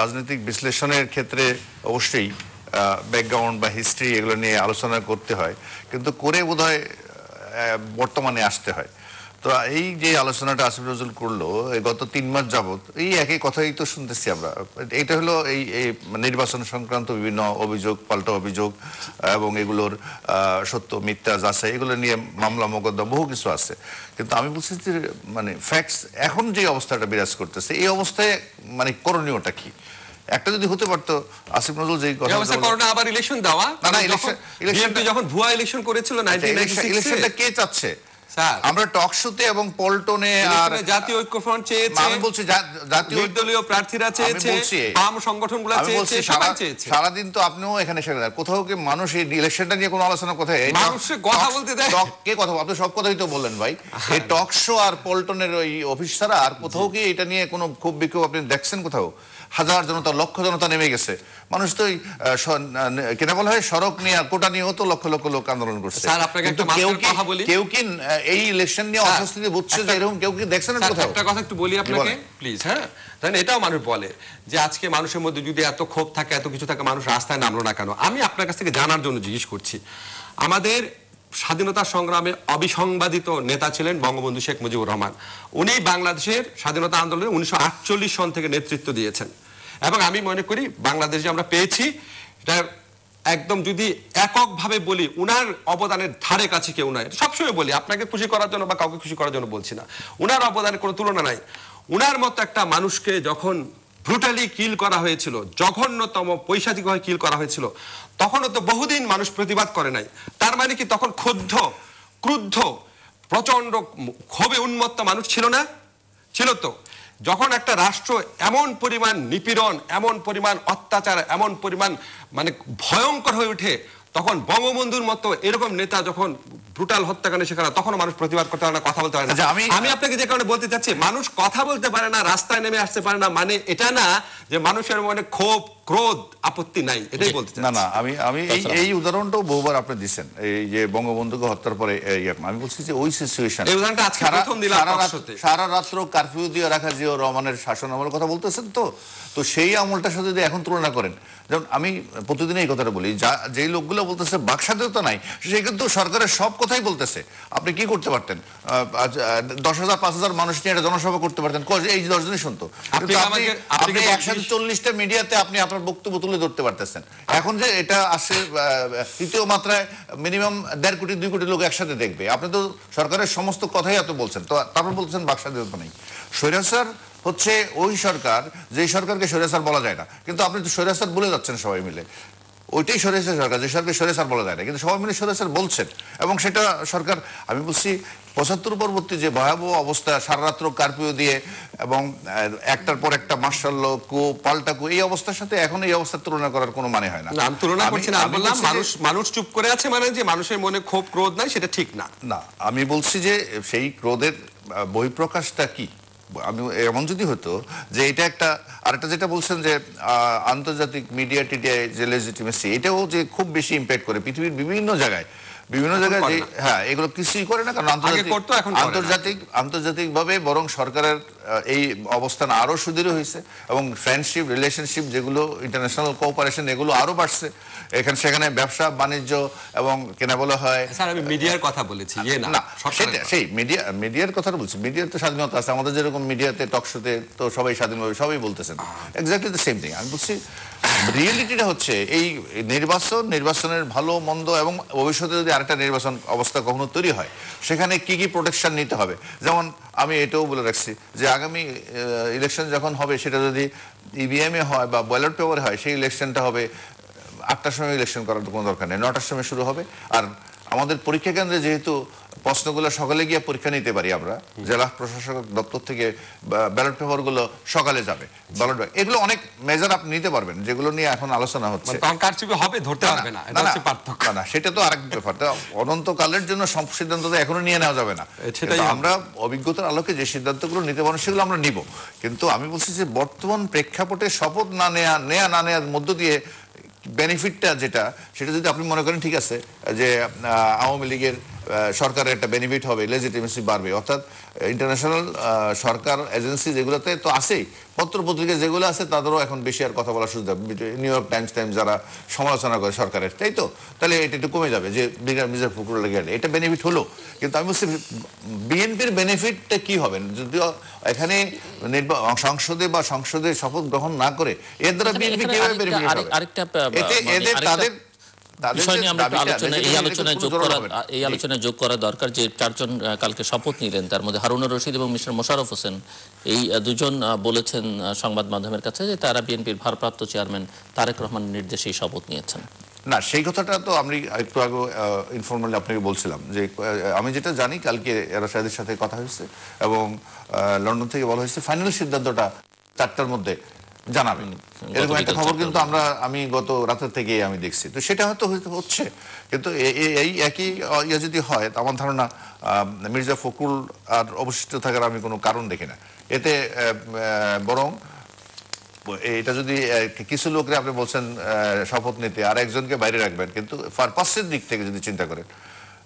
রাজনৈতিক বিশ্লেষণের ক্ষেত্রে অবশ্যই ব্যাকগ্রাউন্ড বা হিস্ট্রি এগুলো নিয়ে আলোচনা করতে হয় কিন্তু করে বোধহয় বর্তমানে আসতে হয় তো এই যে আলোচনাটা আসিফ নজরুল করলো গত তিন মাস যাবত এই একই কথাই তো শুনতেছি আমরা এটা হলো এই নির্বাচন সংক্রান্ত বিভিন্ন অভিযোগ পাল্টা অভিযোগ এবং এগুলোর সত্য মিথ্যা যাচাই এগুলো নিয়ে মামলা মোকদ্দমা বহু কিছু আছে কিন্তু আমি বলছি যে মানে ফ্যাক্টস এখন যে অবস্থাটা বিরাজ করতেছে এই অবস্থায় মানে করণীয়টা কি একটা যদি হতে পারতো আসিফ নজরুল যেই কথা করোনা আবার ইলেকশন দেওয়া না ইলেকশন যখন ভুয়া ইলেকশন করেছিল উনিশশো নব্বই ইলেকশনটা কে চাচ্ছে আমরা টক শোতে এবং পল্টনে আর জাতীয় ঐক্যফ্রন্ট চেয়েছে আমি বলছি জাতীয় দলীয় প্রার্থীরা চেয়েছে আম সংগঠনগুলো চেয়েছে সবাই চেয়েছে সারা দিন তো আপনিও এখানে সেটা কোথাও কি মানুষ এই ইলেকশনটা নিয়ে কোনো আলোচনা কোথায় মানুষ কথা বলতে দেয় টক কে কথা আপনি সব কথাই তো বললেন ভাই এই টক শো আর পল্টনের ওই অফিস ছাড়া আর কোথাও কি এটা নিয়ে কোনো খুব বিক্ষোভ আপনি দেখছেন কোথাও হাজার জনতা লক্ষ জনতা নেমে গেছে মানুষ তো কেনা বলা হয় সড়ক নিয়ে কোটা নিয়েও তো লক্ষ লক্ষ লোক আন্দোলন করছে কেউ কি इलेक्शन ने असंस्थिति बहुत से जरूर क्योंकि देखते हैं कुछ एक बात तो बोलिए अपने के प्लीज हाँ तो नेता मानव बोले जो आज के मानुष में मध्य जुदे या तो खोप था क्या तो किसी तक मानुष रास्ता नाम लोना करना आमी आपने कस्ते के जानार जोन जीज कुर्ची आमादेर স্বাধীনতা সংগ্রামে অবিসংবাদিত নেতা ছিলেন বঙ্গবন্ধু শেখ মুজিবুর রহমান উনি বাংলাদেশের স্বাধীনতা আন্দোলনে উনিশশো আটচল্লিশ সন থেকে নেতৃত্ব দিয়েছেন এবং আমি মনে করি বাংলাদেশ যে আমরা পেয়েছি এটা একদম যদি এককভাবে বলি উনার অবদানের ধারে কাছে কেউ নাই সবসময় বলি আপনাকে খুশি করার জন্য বা কাউকে খুশি করার জন্য বলছি না উনার অবদানের কোনো তুলনা নাই উনার মতো একটা মানুষকে যখন ব্রুটালি কিল করা হয়েছিল জঘন্যতম পৈশাচিকভাবে কিল করা হয়েছিল তখন তো বহুদিন মানুষ প্রতিবাদ করে নাই তার মানে কি তখন ক্ষুব্ধ ক্রুদ্ধ প্রচন্ড ক্ষোভে উন্মত্ত মানুষ ছিল না ছিল তো যখন একটা রাষ্ট্র এমন পরিমাণ নিপীড়ন এমন পরিমাণ অত্যাচার এমন পরিমাণ মানে ভয়ঙ্কর হয়ে ওঠে তখন বঙ্গবন্ধুর মতো এরকম নেতা যখন ব্রুটাল হত্যাকাণ্ডে শিকার তখন মানুষ প্রতিবাদ করতে পারে না কথা বলতে পারে না আমি আমি আপনাকে যে কারণে বলতে চাচ্ছি মানুষ কথা বলতে পারে না রাস্তায় নেমে আসতে পারে না মানে এটা না যে মানুষের মনে ক্ষোভ ক্রোধ আপত্তি নাই এটাই বলতে চাচ্ছি না না আমি আমি এই এই উদাহরণটা বহুবার আপনি দিবেন এই যে বঙ্গবন্ধুকে হত্যার পরে আমি বলছি যে ওই সিচুয়েশন এই উদাহরণটা আজকে প্রথম দিলাম সারা রাত কারফিউ দিয়ে রাখা জিও রহমানের শাসন আমলের কথা বলতেছেন তো তো সেই আমলটার সাথে যদি এখন তুলনা করেন যেমন আমি প্রতিদিন এই কথাটা বলি যে লোকগুলো বলতেছে বাকশাদও তো নাই সে কিন্তু সরকারের সব কথাই বলতেছে আপনি কি করতে পারতেন দশ হাজার পাঁচ হাজার মানুষ নিয়ে একটা জনসভা করতে পারতেন এই দশ জনই শুনতো আপনি আপনি একশো চল্লিশটা মিডিয়াতে আপনি আপনার বক্তব্য তুলে ধরতে পারতেছেন এখন যে এটা আসে তৃতীয় মাত্রায় মিনিমাম এক কোটি দুই কোটি লোক একসাথে দেখবে আপনি তো সরকারের সমস্ত কথাই আপনি বলছেন তো তারপর বলছেন বাকশাদও তো নাই সৈরাজ স্যার হচ্ছে ওই সরকার যে সরকারকে সৈরাজ স্যার বলা যায় না কিন্তু আপনি তো সৈরাজ স্যার বলে যাচ্ছেন সবাই মিলে ওইটাই সরেছে সরকার যে সরকার সরেছে বলা যায় না কিন্তু সবাই মিলে সরেছে বলছেন এবং সেটা সরকার আমি বলছি পঁচাত্তর পরবর্তী যে ভয়াবহ অবস্থা সারারাত্র কারফিউ দিয়ে এবং একটার পর একটা মার্শাল কু পাল্টা কু এই অবস্থার সাথে এখন এই অবস্থার তুলনা করার কোনো মানে হয় না না আমি তুলনা করছি না আমি বললাম মানুষ মানুষ চুপ করে আছে মানে যে মানুষের মনে ক্ষোভ ক্রোধ নাই সেটা ঠিক না না আমি বলছি যে সেই ক্রোধের বহিঃপ্রকাশটা কি আমি এমন যদি হতো যে এটা একটা আরেকটা যেটা বলছেন যে আন্তর্জাতিক মিডিয়া টিডিআই যে লেজিটিমেসি এটাও যে খুব বেশি ইম্প্যাক্ট করে পৃথিবীর বিভিন্ন জায়গায় বিভিন্ন জায়গায় যে হ্যাঁ এগুলো কিছুই করে না কারণ আন্তর্জাতিক আন্তর্জাতিকভাবে বরং সরকারের এই অবস্থান আরও সুদৃঢ় হয়েছে এবং ফ্রেন্ডশিপ রিলেশনশিপ যেগুলো ইন্টারন্যাশনাল কোঅপারেশন এগুলো আরও বাড়ছে এখানে সেখানে ব্যবসা বাণিজ্য এবং কেনা বলা হয় স্যার আমি মিডিয়ার কথা বলেছি এ না সেই মিডিয়া মিডিয়ার কথা বলছি মিডিয়ার তো স্বাধীনতা আছে আমাদের যেরকম মিডিয়াতে টকশোতে তো সবাই স্বাধীনভাবে সবাই বলতেছেন এক্স্যাক্টলি দ্য সেম থিং আমি বলছি রিয়েলিটিটা হচ্ছে এই নির্বাচন নির্বাচনের ভালো মন্দ এবং ভবিষ্যতে যদি আরেকটা নির্বাচন অবস্থা কখনো তৈরি হয় সেখানে কি কি প্রোটেকশন নিতে হবে যেমন আমি এটাও বলে রাখছি যে আগামী ইলেকশন যখন হবে সেটা যদি ইভিএম এ হয় বা ব্যালট পেপারে হয় সেই ইলেকশনটা হবে আটটার সময় ইলেকশন করার কোনো দরকার নেই নটার সময় শুরু হবে আর আমাদের পরীক্ষা কেন্দ্রে যেহেতু প্রশ্নগুলো সকালে গিয়ে পরীক্ষা নিতে পারি আমরা জেলা প্রশাসক দপ্তর থেকে ব্যালট পেপারগুলো সকালে যাবে ব্যালট এগুলো অনেক মেজার আপনি নিতে পারবেন যেগুলো নিয়ে এখন আলোচনা হচ্ছে হবে ধরতে পারবে না এটা হচ্ছে পার্থক্য না সেটা তো আরেক ব্যাপার অনন্তকালের জন্য সিদ্ধান্ত তো এখনো নিয়ে নেওয়া যাবে না সেটাই আমরা অভিজ্ঞতার আলোকে যে সিদ্ধান্তগুলো নিতে পারবো সেগুলো আমরা নিব কিন্তু আমি বলছি যে বর্তমান প্রেক্ষাপটে শপথ না নেয়া নেয়া না নেয়ার মধ্য দিয়ে বেনিফিটটা যেটা সেটা যদি আপনি মনে করেন ঠিক আছে যে আওয়ামী লীগের সরকারের একটা বেনিফিট হবে লেজিটিমেসি বাড়বে অর্থাৎ ইন্টারন্যাশনাল সরকার এজেন্সি যেগুলোতে তো আছেই পত্র পত্রিকা যেগুলো আছে তাদেরও এখন বেশি আর কথা বলার সুযোগ নিউ ইয়র্ক টাইমস টাইমস যারা সমালোচনা করে সরকারের তাই তো তাহলে এটা একটু কমে যাবে যে বিঘা মিজার ফুকুর লেগে এটা বেনিফিট হলো কিন্তু আমি বলছি বিএনপির বেনিফিটটা কী হবে যদিও এখানে সংসদে বা সংসদে শপথ গ্রহণ না করে এর দ্বারা বিএনপি কীভাবে বেনিফিট এদের তাদের সংবাদ মাধ্যমের কাছে যে তারা বিএনপির ভারপ্রাপ্ত চেয়ারম্যান তারেক রহমানের নির্দেশে শপথ নিয়েছেন না সেই কথাটা তো আমি একটু আগে ইনফর্মালি আপনাকে বলছিলাম যে আমি যেটা জানি কালকে রাশিয়াদের সাথে কথা হয়েছে এবং লন্ডন থেকে বলা হয়েছে ফাইনাল সিদ্ধান্তটা চারটার মধ্যে জানাবেন এরকম একটা খবর কিন্তু আমরা আমি গত রাতের থেকে আমি দেখছি তো সেটা হয়তো হচ্ছে কিন্তু এই একই ইয়ে যদি হয় আমার ধারণা মির্জা ফখরুল আর অবশিষ্ট থাকার আমি কোনো কারণ দেখি না এতে বরং এটা যদি কিছু লোকরা আপনি বলছেন শপথ নিতে আর একজনকে বাইরে রাখবেন কিন্তু পারপাসের দিক থেকে যদি চিন্তা করেন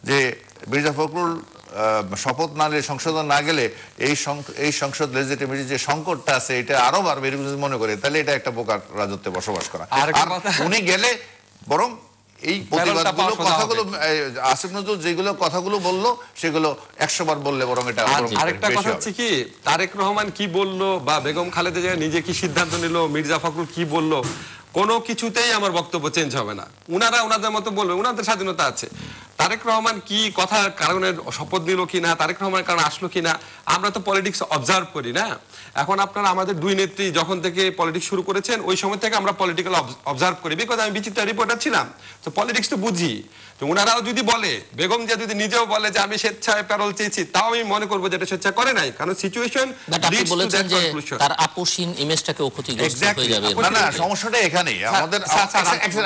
যে মির্জা ফখরুল শপথ না নিলে সংশোধন না গেলে এই এই সংসদ লেজিটিমেসি যে সংকটটা আছে এটা আরো বাড়বে এরকম মনে করে তাহলে এটা একটা বোকার রাজত্বে বসবাস করা। আর উনি গেলে বরং এই প্রতিবাদগুলো কথাগুলো আসিফ নজরুল যেগুলো কথাগুলো বললো সেগুলো একশো বার বললে বরং এটা আরেকটা কথা হচ্ছে কি তারেক রহমান কি বললো বা বেগম খালেদা জিয়া নিজে কি সিদ্ধান্ত নিল মির্জা ফখরুল কি বললো কোনো কিছুতেই আমার বক্তব্য চেঞ্জ হবে না। উনারা উনাদের মতো বলবে, উনাদের স্বাধীনতা আছে। তারেক রহমান কি কথার কারণে শপথ নিল কিনা, তারেক রহমানের কারণে আসলো কিনা, আমরা তো পলিটিক্স অবজার্ভ করি না। এখন আপনারা আমাদের দুই নেত্রী যখন থেকে পলিটিক্স শুরু করেছেন ওই সময় থেকে আমরা পলিটিক্যাল অবজার্ভ করি, বিকজ আমি বিচিত্রা রিপোর্টার ছিলাম, তো পলিটিক্স তো বুঝি। তো উনারাও যদি বলে, বেগম জিয়া যদি নিজেও বলে যে আমি স্বেচ্ছায় প্যারোল চেয়েছি, তাও আমি মনে করবো যে এটা স্বেচ্ছা করে নাই, কারণ সিচুয়েশন সমস্যাটা এখানে আমাদের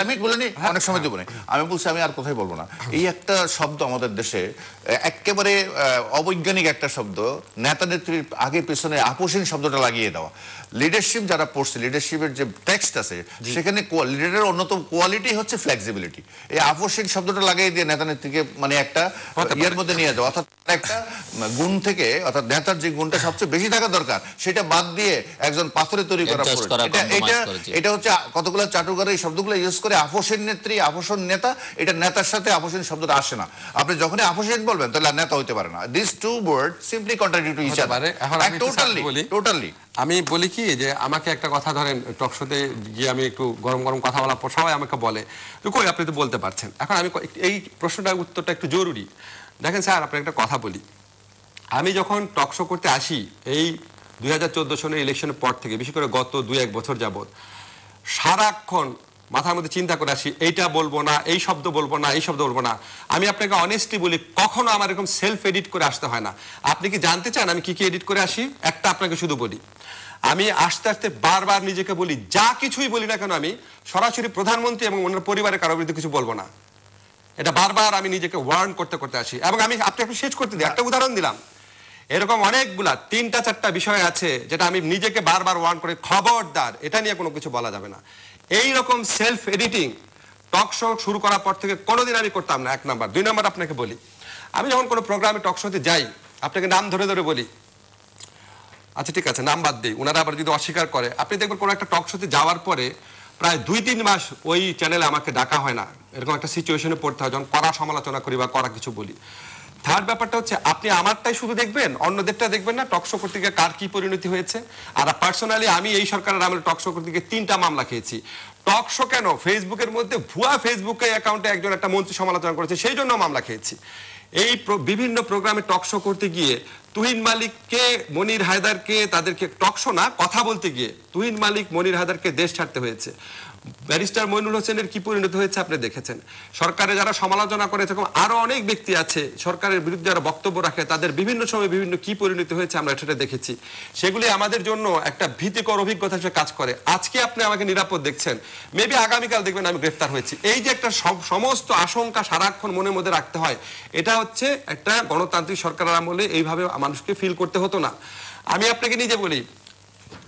আমি বলিনি অনেক সময় দেবো না, আমি বলছি আমি আর কোথায় বলবো না। এই একটা শব্দ আমাদের দেশে একেবারে অবৈজ্ঞানিক একটা শব্দ, নেতা নেত্রীর আগে পিছনে আপোষহীন শব্দটা লাগিয়ে দেওয়া। লিডারশিপ যারা পড়ছে, লিডারশিপের যে টেক্সট আছে সেখানে লিডারের অন্যতম কোয়ালিটি হচ্ছে ফ্লেক্সিবিলিটি। এই আপোষহীন শব্দটা লাগিয়ে দিয়ে নেতা নেত্রীকে মানে একটা ইয়ের মধ্যে নিয়ে যাওয়া, অর্থাৎ একটা গুণ থেকে, অর্থাৎ নেতার যে গুণটা সবচেয়ে বেশি থাকা দরকার সেটা বাদ দিয়ে একজন পাথরে তৈরি করা, এটা এটা হচ্ছে কতগুলো চাটুকার এই শব্দগুলো ইউজ করে। আপোষহীন নেত্রী, আপোষহীন নেতা, এটা নেতার সাথে আপোষহীন শব্দটা আসে না। আপনি যখনই আপোষহীন বলবেন তাহলে নেতা হইতে পারে না। This two word simply contradict to each other totally totally. আমি বলি কি যে আমাকে একটা কথা ধরেন টক শোতে গিয়ে আমি একটু গরম গরম কথা বলার পর সবাই আমাকে বলে কই আপনি তো বলতে পারছেন। এখন আমি এই প্রশ্নটার উত্তরটা একটু জরুরি। দেখেন স্যার, আপনার একটা কথা বলি, আমি যখন টক শো করতে আসি এই দুই হাজার চোদ্দো সনের ইলেকশনের পর থেকে, বিশেষ করে গত দুই এক বছর যাবৎ সারাক্ষণ মাথার মধ্যে চিন্তা করে আসি এইটা বলবো না, এই শব্দ বলবো না, এই শব্দ বলবো না। আমি আপনাকে অনেস্টলি বলি, কখনো আমার এরকম সেলফ এডিট করে আসতে হয় না। আপনি কি জানতে চান আমি কি কি এডিট করে আসি? একটা আপনাকে শুধু বলি, আমি আস্তে আস্তে বারবার নিজেকে বলি যা কিছুই বলি না কেন আমি সরাসরি প্রধানমন্ত্রী এবং ওনার পরিবারের কারো বিরুদ্ধে কিছু বলবো না। এটা বারবার আমি নিজেকে ওয়ার্ন করতে করতে আসি। এবং আমি আপনাকে শেষ করতে দিই, একটা উদাহরণ দিলাম, এরকম অনেকগুলা তিনটা চারটা বিষয় আছে যেটা আমি নিজেকে বারবার ওয়ার্ন করে খবরদার এটা নিয়ে কোনো কিছু বলা যাবে না। এইরকম সেলফ এডিটিং টক শো শুরু করার পর থেকে কোনোদিন আমি করতাম না। এক নাম্বার। দুই নাম্বার আপনাকে বলি, আমি যখন কোনো প্রোগ্রামে টক শোতে যাই আপনাকে নাম ধরে ধরে বলি, আচ্ছা ঠিক আছে নাম বাদ দিই, ওনারা আবার যদি অস্বীকার করে। আপনি দেখবেন কোনো একটা টক শোতে যাওয়ার পরে প্রায় দুই তিন মাস ওই চ্যানেলে আমাকে ডাকা হয় না, এরকম একটা সিচুয়েশনে পড়তে হয় যখন কড়া সমালোচনা করি বা কড়া কিছু বলি। থার্ড ব্যাপারটা হচ্ছে আপনি আমারটাই শুধু দেখবেন, অন্যদেরটা দেখবেন না। টক শো করতে গিয়ে কার কি পরিণতি হয়েছে, আর পার্সোনালি আমি এই সরকারের আমলে টক শো করতে গিয়ে তিনটা মামলা খেয়েছি। টক শো কেন, ফেসবুকের মধ্যে ভুয়া ফেসবুকে অ্যাকাউন্টে একজন একটা মন্ত্রী সমালোচনা করেছে, সেই জন্য মামলা খেয়েছি। এই বিভিন্ন প্রোগ্রামে টক শো করতে গিয়ে তুহিন মালিককে, মনির হায়দারকে, তাদেরকে টক শো না কথা বলতে গিয়ে তুহিন মালিক, মনির হায়দারকে দেশ ছাড়তে হয়েছে। ব্যারিস্টার মইনুল হোসেনের কি পরিণত হয়েছে আপনি দেখেছেন। সরকারে যারা সমালোচনা করে এরকম আরো অনেক ব্যক্তি আছে, সরকারের বিরুদ্ধে যারা বক্তব্য রাখে তাদের বিভিন্ন সময় বিভিন্ন কি পরিণত হয়েছে আমরা সেটা দেখেছি। সেগুলি আমাদের জন্য একটা ভীতিকর অভিজ্ঞতা হিসেবে কাজ করে। আজকে আপনি আমাকে নিরাপদ দেখছেন, মেবি আগামীকাল দেখবেন আমি গ্রেফতার হয়েছি। এই যে একটা সমস্ত আশঙ্কা সারাক্ষণ মনের মধ্যে রাখতে হয়, এটা হচ্ছে একটা গণতান্ত্রিক সরকারের আমলে এইভাবে মানুষকে ফিল করতে হতো না। আমি আপনাকে নিজে বলি,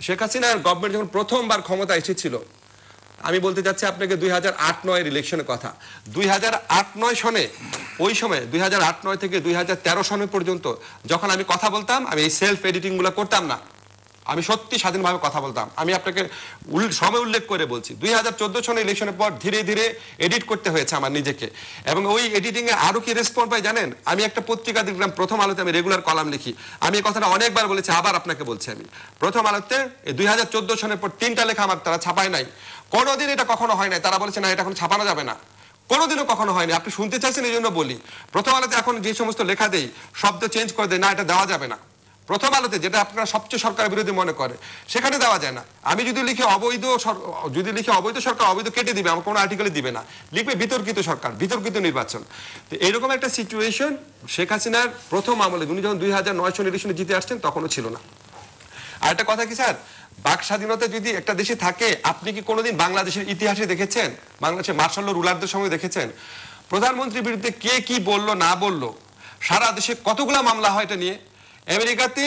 শেখ হাসিনার গভর্নমেন্ট যখন প্রথমবার ক্ষমতা এসেছিল, আমি বলতে চাচ্ছি আপনাকে দুই হাজার আট নয়ের ইলেকশনের কথা, দুই হাজার আট নয় সনে, ওই সময় দুই হাজার আট নয় থেকে দুই হাজার তেরো সনে পর্যন্ত যখন আমি কথা বলতাম আমি এই সেলফ এডিটিংগুলো করতাম না, আমি সত্যি স্বাধীনভাবে কথা বলতাম। আমি আপনাকে সময় উল্লেখ করে বলছি, দুই হাজার চোদ্দো সনে ইলেকশনের পর ধীরে ধীরে এডিট করতে হয়েছে আমার নিজেকে। এবং ওই এডিটিংয়ে আরও কি রেসপন্স পাই জানেন, আমি একটা পত্রিকা দেখলাম প্রথম আলোতে, আমি রেগুলার কলাম লিখি, আমি এই কথাটা অনেকবার বলেছি, আবার আপনাকে বলছি, আমি প্রথম আলোতে দুই হাজার চোদ্দো সনের পর তিনটা লেখা আমার তারা ছাপায় নাই, কোনোদিন এটা কখনো হয় নাই। তারা বলেছে না এটা এখন ছাপানো যাবে না, কোনোদিনও কখনো হয়নি। আপনি শুনতে চাইছেন এই জন্য বলি, প্রথম আলোতে এখন যে সমস্ত লেখা দেই শব্দ চেঞ্জ করে দেয়, না এটা দেওয়া যাবে না। প্রথম আলোতে যেটা আপনারা সবচেয়ে সরকার বিরোধী মনে করে সেখানে দেওয়া যায় না। আমি যদি লিখি অবৈধ, যদি লিখি অবৈধ সরকার, অবৈধ কেটে দিবে, আমার কোনো আর্টিকেলে দিবে না, লিখবে বিতর্কিত সরকার, বিতর্কিত নির্বাচন। তো এরকম একটা সিচুয়েশন শেখ হাসিনার প্রথম আমলে, উনি যখন দুই হাজার নয় সন ইলেকশনে জিতে আসছেন তখনও ছিল না। আর একটা কথা কি স্যার, বাক স্বাধীনতা যদি একটা দেশে থাকে, আপনি কি কোনোদিন বাংলাদেশের ইতিহাসে দেখেছেন, বাংলাদেশের মার্শাল ল রুলারদের সঙ্গে দেখেছেন প্রধানমন্ত্রীর বিরুদ্ধে কে কি বললো না বললো? সারা দেশে কতগুলো মামলা হয় এটা নিয়ে। আমেরিকাতে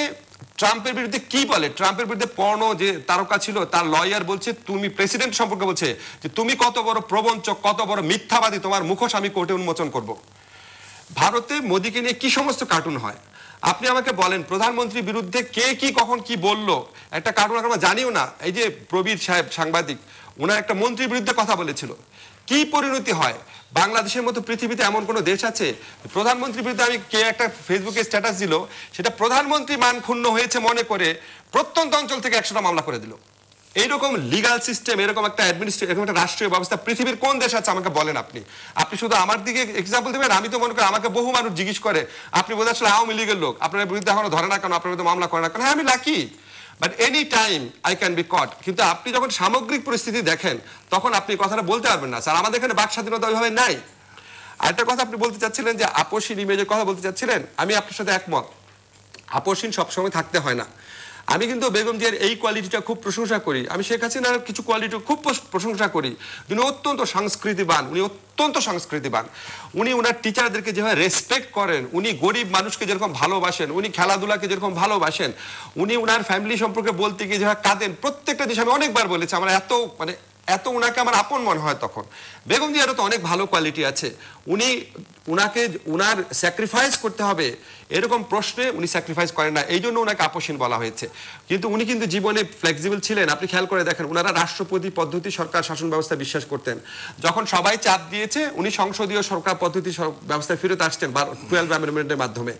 ট্রাম্পের বিরুদ্ধে কি বলে, ট্রাম্পের বিরুদ্ধে পর্নো যে তারকা ছিল তার লয়ার বলছে, তুমি প্রেসিডেন্ট সম্পর্কে বলছে যে তুমি কত বড় প্রবঞ্চক, কত বড় মিথ্যাবাদী, তোমার মুখোশ আমি কোর্টে উন্মোচন করব। ভারতে মোদিকে নিয়ে কি সমস্ত কার্টুন হয় আপনি আমাকে বলেন প্রধানমন্ত্রীর বিরুদ্ধে কে কি কখন কি বলল একটা কার্টুন আমরা জানিও না এই যে প্রবীর সাহেব সাংবাদিক উনি একটা মন্ত্রীর বিরুদ্ধে কথা বলেছিল কি পরিণতি হয় বাংলাদেশের মতো পৃথিবীতে এমন কোন দেশ আছে প্রধানমন্ত্রীর বিরুদ্ধে আমি কে একটা ফেসবুকে স্ট্যাটাস দিল সেটা প্রধানমন্ত্রী মানক্ষুণ্ণ হয়েছে মনে করে প্রত্যন্ত অঞ্চল থেকে একশোটা মামলা করে দিল এই রকম লিগ্যাল সিস্টেম এরকম একটা অ্যাডমিনিস্ট্রেটিভ এরকম একটা রাষ্ট্রীয় ব্যবস্থা পৃথিবীর কোন দেশ আছে আমাকে বলেন আপনি আপনি শুধু আমার দিকে एग्जांपल দিবেন আমি তো মনে করি আমাকে বহু মানুষ জিজ্ঞেস করে আপনি বোধহয় আসলে আওয়ামী লীগের লোক আপনার বিরুদ্ধে এখনো ধরে না কেন আপনার বিরুদ্ধে মামলা করে না কেন আমি lucky but any time I can be caught কিন্তু আপনি যখন সামগ্রিক পরিস্থিতি দেখেন তখন আপনি কথাটা বলতে পারবেন না স্যার আমাদের এখানে বাক স্বাধীনতা ওইভাবে নাই আরেকটা কথা আপনি বলতে চাচ্ছিলেন যে আপোষহীন ইমেজের কথা বলতে চাচ্ছিলেন আমি আপনার সাথে একমত আপোষহীন সবসময় থাকতে হয় না আমি কিন্তু বেগম জিয়ার এই কোয়ালিটিটা খুব প্রশংসা করি আমি শেখ হাসিনার কিছু কোয়ালিটি খুব প্রশংসা করি উনি অত্যন্ত সংস্কৃতিবান উনি অত্যন্ত সংস্কৃতিবান উনি ওনার টিচারদেরকে যেভাবে রেসপেক্ট করেন উনি গরিব মানুষকে যেরকম ভালোবাসেন উনি খেলাধুলাকে যেরকম ভালোবাসেন উনি ওনার ফ্যামিলি সম্পর্কে বলতে গিয়ে যেভাবে কাঁদেন প্রত্যেকটা জিনিস আমি অনেকবার বলেছি আমার এত মানে এত উনাকে আমার আপন মনে হয় তখন বেগম জিয়ারও তো অনেক ভালো কোয়ালিটি আছে উনি উনাকে উনার স্যাক্রিফাইস করতে হবে এরকম প্রশ্নে উনি স্যাক্রিফাইস করেন না এইজন্য উনাকে আপোষহীন বলা হয়েছে কিন্তু উনি কিন্তু জীবনে ফ্লেক্সিবল ছিলেন আপনি খেয়াল করে দেখেন উনারা রাষ্ট্রপতি পদ্ধতি সরকার শাসন ব্যবস্থা বিশ্বাস করতেন যখন সবাই চাপ দিয়েছে উনি সংসদীয় সরকার পদ্ধতি ব্যবস্থা ফিরত আসতেন বারো অ্যামেন্ডমেন্টের মাধ্যমে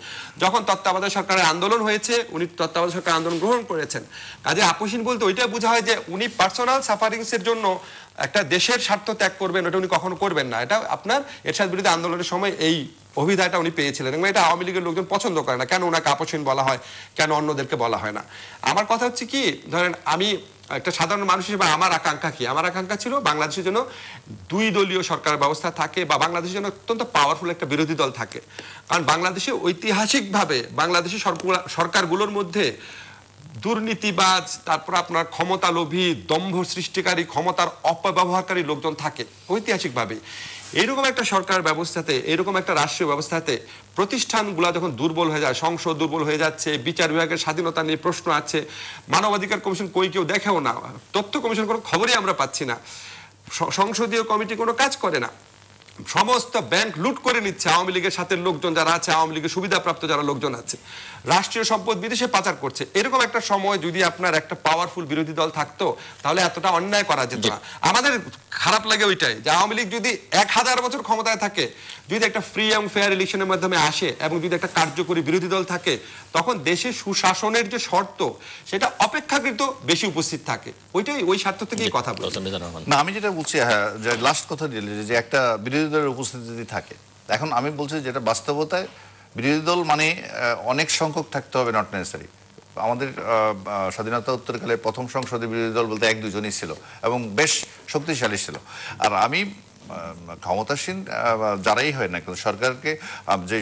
যখন তত্ত্বাবধায়ক সরকারের আন্দোলন হয়েছে উনি তত্ত্বাবধায়ক সরকার আন্দোলন গ্রহণ করেছেন কাজে আপোষহীন বলতে ওইটাই বোঝা হয় যে উনি পার্সোনাল সাফারিংসের জন্য একটা দেশের স্বার্থ ত্যাগ করবেন ওটা উনি কখনো করবেন না এটা আপনার এরশাদ বিরোধী আন্দোলনের সময় এই অভিধাটা উনি পেয়েছিলেন এবং এটা আওয়ামী লীগের লোকজন পছন্দ করে না কেন ওনাকে আপোষহীন বলা হয় কেন অন্যদেরকে বলা হয় না আমার কথা হচ্ছে কি ধরেন আমি একটা সাধারণ মানুষ হিসেবে আমার আকাঙ্ক্ষা কি আমার আকাঙ্ক্ষা ছিল বাংলাদেশের জন্য দুই দলীয় সরকার ব্যবস্থা থাকে বা বাংলাদেশের জন্য অত্যন্ত পাওয়ারফুল একটা বিরোধী দল থাকে কারণ বাংলাদেশে ঐতিহাসিকভাবে বাংলাদেশি সরকারগুলোর মধ্যে দুর্নীতিবাজ তারপর আপনার ক্ষমতা লোভী দম্ভ সৃষ্টিকারী ক্ষমতার অপব্যবহারকারী লোকজন থাকে ঐতিহাসিকভাবে এরকম একটা সরকার ব্যবস্থাতে এরকম একটা রাষ্ট্রীয় ব্যবস্থাতে প্রতিষ্ঠানগুলো যখন দুর্বল হয়ে যায় সংসদ দুর্বল হয়ে যাচ্ছে বিচার বিভাগের স্বাধীনতা নিয়ে প্রশ্ন আছে মানবাধিকার কমিশন কই কেউ দেখেও না তথ্য কমিশন কোনো খবরই আমরা পাচ্ছি না সংসদীয় কমিটি কোনো কাজ করে না সমস্ত ব্যাংক লুট করে নিচ্ছে আওয়ামী লীগের সাথে লোকজন যারা আছে আওয়ামী লীগের সুবিধাপ্রাপ্ত যারা লোকজন আছে রাষ্ট্রীয় সম্পদ বিদেশে পাচার করছে এরকম একটা সময় যদি আপনার একটা পাওয়ারফুল বিরোধী দল থাকতো তাহলে এতটা অন্যায় করা যেত না আমাদের খারাপ লাগে ওইটাই যে আওয়ামী লীগ যদি এক হাজার বছর ক্ষমতায় থাকে যদি একটা ফ্রি এবং ফেয়ার ইলেকশনের মাধ্যমে আসে এবং যদি একটা কার্যকরী বিরোধী দল থাকে তখন দেশে সুশাসনের যে শর্ত সেটা অপেক্ষাকৃত বেশি উপস্থিত থাকে ওইটাই ওই স্বার্থ থেকেই কথা বলছি না আমি যেটা বলছি লাস্ট কথা দিলে যে একটা বিরোধী দলের উপস্থিতি থাকে এখন আমি বলছি যেটা বাস্তবতায় বিরোধী দল মানে অনেক সংখ্যক থাকতে হবে নট নেসেসারি আমাদের স্বাধীনতা উত্তরকালে প্রথম সংসদে বিরোধী দল বলতে এক দুজনই ছিল এবং বেশ শক্তিশালী ছিল আর আমি ক্ষমতাসীন যারাই হয় না কিন্তু সরকারকে যে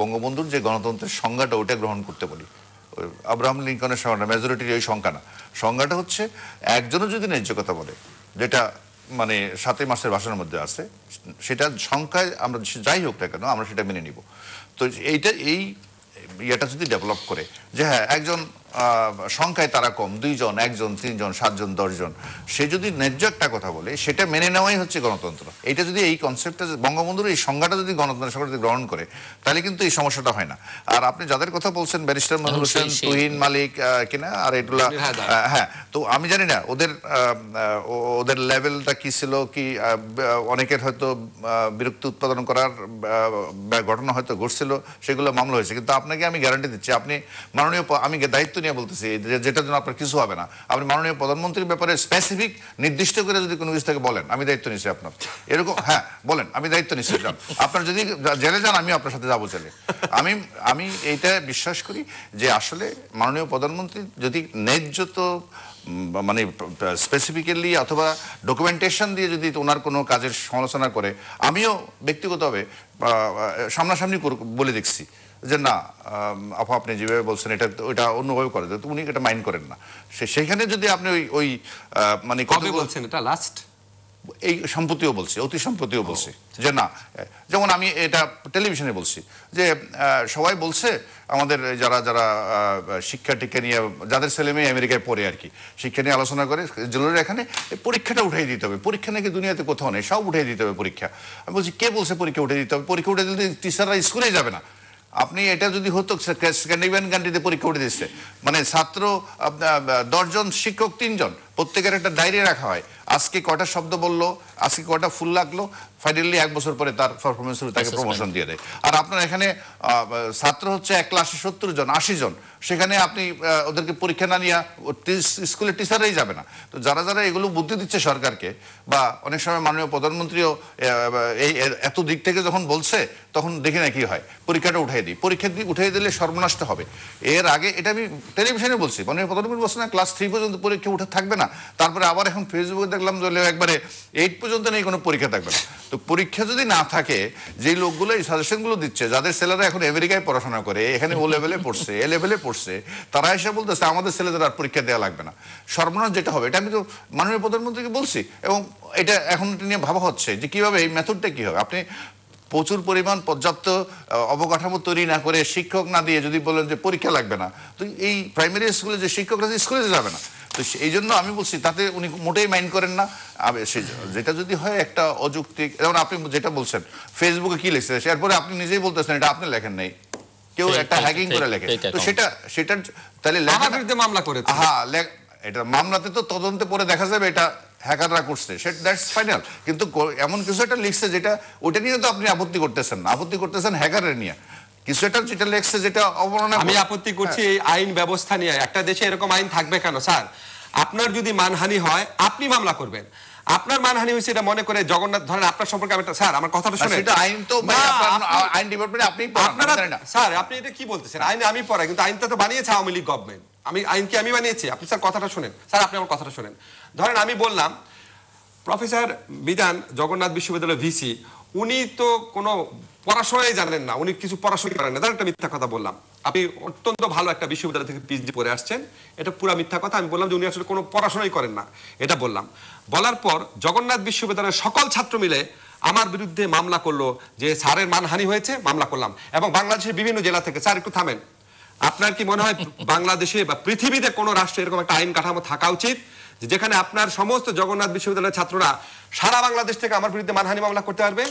বঙ্গবন্ধুর যে গণতন্ত্রের সংজ্ঞাটা ওটা গ্রহণ করতে বলি আব্রাহাম লিঙ্কনের সংজ্ঞা মেজরিটির ওই সংখ্যা না সংজ্ঞাটা হচ্ছে একজনও যদি ন্যায্য কথা বলে যেটা মানে সাতই মাসের ভাষণের মধ্যে আছে সেটা সংখ্যায় আমরা যাই হোক না কেন আমরা সেটা মেনে নিব তো এইটা এই ইয়েটা যদি ডেভেলপ করে যে হ্যাঁ একজন সংখ্যায় তারা কম দুইজন একজন তিনজন সাতজন দশজন সে যদি ন্যায্য একটা কথা বলে সেটা মেনে নেওয়াই হচ্ছে গণতন্ত্র এটা যদি এই কনসেপ্টটা বঙ্গবন্ধুর এই সংজ্ঞাটা যদি গণতন্ত্রের সরকার যদি গ্রহণ করে তাহলে কিন্তু এই সমস্যাটা হয় না আর আপনি যাদের কথা বলছেন ব্যারিস্টার মনজুর হোসেন তুহিন মালিক কিনা আর এগুলা হ্যাঁ তো আমি জানি না ওদের ওদের লেভেলটা কি ছিল কি অনেকের হয়তো বিরক্তি উৎপাদন করার ঘটনা হয়তো ঘটছিল সেগুলো মামলা হয়েছে কিন্তু আপনাকে আমি গ্যারান্টি দিচ্ছি আপনি মাননীয় আমি দায়িত্ব নিয়ে বলতেছি যেটার জন্য আপনার কিছু হবে না আপনি মাননীয় প্রধানমন্ত্রীর ব্যাপারে স্পেসিফিক নির্দিষ্ট করে যদি কোনো কিছু থাকে বলেন আমি দায়িত্ব নিচ্ছি আপনার এরকম হ্যাঁ বলেন আমি দায়িত্ব নিচ্ছি আপনার যদি জেলে যান আমি আপনার সাথে যাবো জেলে আমি আমি এইটা বিশ্বাস করি যে আসলে মাননীয় প্রধানমন্ত্রী যদি ন্যায্য তো মানে স্পেসিফিক্যালি অথবা ডকুমেন্টেশন দিয়ে যদি ওনার কোনো কাজের সমালোচনা করে আমিও ব্যক্তিগতভাবে সামনাসামনি বলে দেখছি যে না আপা আপনি যেভাবে বলছেন এটা ওইটা অন্যভাবে করে দেয় উনি এটা মাইন্ড করেন না সেখানে যদি আপনি ওই ওই মানে কবে বলছেন এটা লাস্ট সম্পত্তিও বলছি অতি সম্পত্তিও বলছি যে না যেমন আমি এটা টেলিভিশনে বলছি যে সবাই বলছে আমাদের যারা যারা শিক্ষাটিকে নিয়ে যাদের ছেলে মেয়ে আমেরিকায় পড়ে আর কি শিক্ষা নিয়ে আলোচনা করে জেনারেল এখানে পরীক্ষাটা উঠাই দিতে হবে পরীক্ষা নাকি দুনিয়াতে কোথাও নেই সব উঠাই দিতে হবে পরীক্ষা আমি বলছি কে বলছে পরীক্ষা উঠাই দিতে হবে পরীক্ষা উঠাই দিলে টিচাররা স্কুলে যাবে না আপনি এটা যদি হতো স্ক্যান্ডিনেভিয়ান কান্ট্রিতে পরীক্ষা উঠে দিচ্ছে মানে ছাত্র দশ জন শিক্ষক তিন জন প্রত্যেকের একটা ডায়েরি রাখা হয় আজকে কটা শব্দ বলল আজকে কটা ফুল লাগলো ফাইনালি এক বছর পরে তার পারফরম্যান্স হলো তাকে প্রমোশন দিয়ে দেয় আর আপনার এখানে ছাত্র হচ্ছে এক ক্লাসে সত্তর জন আশি জন সেখানে আপনি ওদেরকে পরীক্ষা না নিয়ে স্কুলে টিচাররাই যাবে না তো যারা যারা এগুলো বুদ্ধি দিচ্ছে সরকারকে বা অনেক সময় মাননীয় প্রধানমন্ত্রীও এত দিক থেকে যখন বলছে তখন দেখি না কি হয় পরীক্ষাটা উঠাই দিই পরীক্ষা উঠাই দিলে সর্বনাশটা হবে এর আগে এটা আমি টেলিভিশনে বলছি মাননীয় প্রধানমন্ত্রী বলছেন না ক্লাস থ্রি পর্যন্ত পরীক্ষা উঠে থাকবে না তারপরে আবার এখন ফেসবুকে দেখলাম যে একবারে এইট পর্যন্ত নেই কোনো পরীক্ষা থাকবে না তো পরীক্ষা যদি না থাকে যে লোকগুলো এই সাজেশনগুলো দিচ্ছে যাদের ছেলেরা এখন আমেরিকায় পড়াশোনা করে এখানে ও লেভেলে পড়ছে এ লেভেলে পড়ছে তারা এসে বলতেছে আমাদের ছেলেদের আর পরীক্ষা দেওয়া লাগবে না সর্বনাশ যেটা হবে এটা আমি তো মাননীয় প্রধানমন্ত্রীকে বলছি এবং এটা এখন এটা নিয়ে ভাবা হচ্ছে যে কীভাবে এই মেথডটা কী হবে আপনি প্রচুর পরিমাণ পর্যাপ্ত অবকাঠামো তৈরি না করে শিক্ষক না দিয়ে যদি বলেন যে পরীক্ষা লাগবে না তো এই প্রাইমারি স্কুলে যে শিক্ষকরা স্কুলে যাবে না তো এই জন্য আমি বলছি তাতে উনি মোটেই মাইন্ড করেন না যেটা যদি হয় একটা অযৌক্তিক যেমন আপনি যেটা বলছেন ফেসবুকে কি লিখছে এরপরে আপনি নিজেই বলতেছেন এটা আপনি লেখেন নাই কেউ একটা হ্যাকিং করে লেখে তো সেটা সেটার তাহলে লেখার বিরুদ্ধে মামলা করে হ্যাঁ এটা মামলাতে তো তদন্তে পরে দেখা যাবে এটা হ্যাকাররা করছে সেটা দ্যাটস ফাইনাল কিন্তু এমন কিছু একটা লিখছে যেটা ওটা নিয়ে তো আপনি আপত্তি করতেছেন না আপত্তি করতেছেন হ্যাকারের নিয়ে কিছু একটা যেটা লিখছে যেটা অবমাননা আমি আপত্তি করছি এই আইন ব্যবস্থা নিয়ে একটা দেশে এরকম আইন থাকবে কেন স্যার আপনার যদি মানহানি হয় আপনি মামলা করবেন আপনার মানহানি হয়েছে এটা মনে করে জগন্নাথ ধরেন আপনার সম্পর্কে আমি স্যার আমার কথাটা শুনেন সেটা আইন তো আইন ডিপার্টমেন্ট আপনি পড়ান না স্যার আপনি এটা কি বলতেছেন আইন আমি পড়া কিন্তু আইনটা তো বানিয়েছে আওয়ামী লীগ গভর্নমেন্ট আমি আইনকে আমি বানিয়েছি আপনি স্যার কথাটা শুনেন স্যার আপনি আমার কথাটা শুনেন ধরেন আমি বললাম প্রফেসর বিধান জগন্নাথ বিশ্ববিদ্যালয়ের ভিসি উনি তো কোনো পড়াশোনাই জানেন না উনি কিছু পড়াশোনা করেন না ধরেন একটা মিথ্যা কথা বললাম আপনি অত্যন্ত ভালো একটা বিশ্ববিদ্যালয় থেকে পিএইচডি করে আসছেন এটা পুরো মিথ্যা কথা আমি বললাম যে উনি আসলে কোনো পড়াশোনাই করেন না এটা বললাম বলার পর জগন্নাথ বিশ্ববিদ্যালয়ের সকল ছাত্র মিলে আমার বিরুদ্ধে মামলা করলো যে স্যারের মানহানি হয়েছে মামলা করলাম এবং বাংলাদেশের বিভিন্ন জেলা থেকে স্যার একটু থামেন আপনার কি মনে হয় বাংলাদেশে বা পৃথিবীতে কোনো রাষ্ট্রে এরকম একটা আইন কাঠামো থাকা উচিত যেখানে আপনার সমস্ত জগন্নাথ বিশ্ববিদ্যালয়ের ছাত্ররা সারা বাংলাদেশ থেকে আমার বিরুদ্ধে মানহানি মামলা করতে পারবে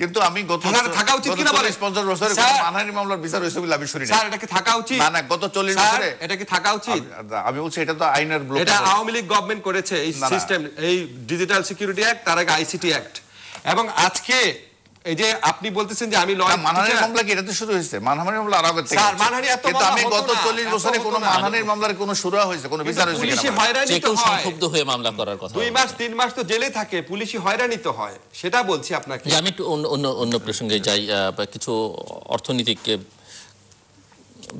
কিন্তু আমি গত থাকা উচিত কিনা বলেন স্পন্সর বছরে মানহানি মামলার বিচার হয়েছে বলে আমি শুনি স্যার এটা কি থাকা উচিত না না গত চল্লিশ বছরে এটা কি থাকা উচিত আমি বলছি এটা তো আইনের ব্লক এটা আওয়ামী লীগ গভর্নমেন্ট করেছে এই সিস্টেম এই ডিজিটাল সিকিউরিটি অ্যাক্ট তার আগে আইসিটি অ্যাক্ট এবং আজকে এই যে আপনি বলতেছেন যে আমি লয় মানহানির মামলা কি এটা তো শুরু হয়েছে মানহানির মামলা আরো আগে থেকে স্যার মানহানি এত কিন্তু আমি গত চল্লিশ বছরে কোনো মানহানির মামলার কোনো শুরু হয়েছে কোনো বিচার হয়েছে পুলিশি হয়রানি তো হয় সংক্ষুব্ধ হয়ে মামলা করার কথা দুই মাস তিন মাস তো জেলে থাকে পুলিশি হয়রানি তো হয় সেটা বলছি আপনাকে আমি একটু অন্য অন্য প্রসঙ্গে যাই কিছু অর্থনৈতিক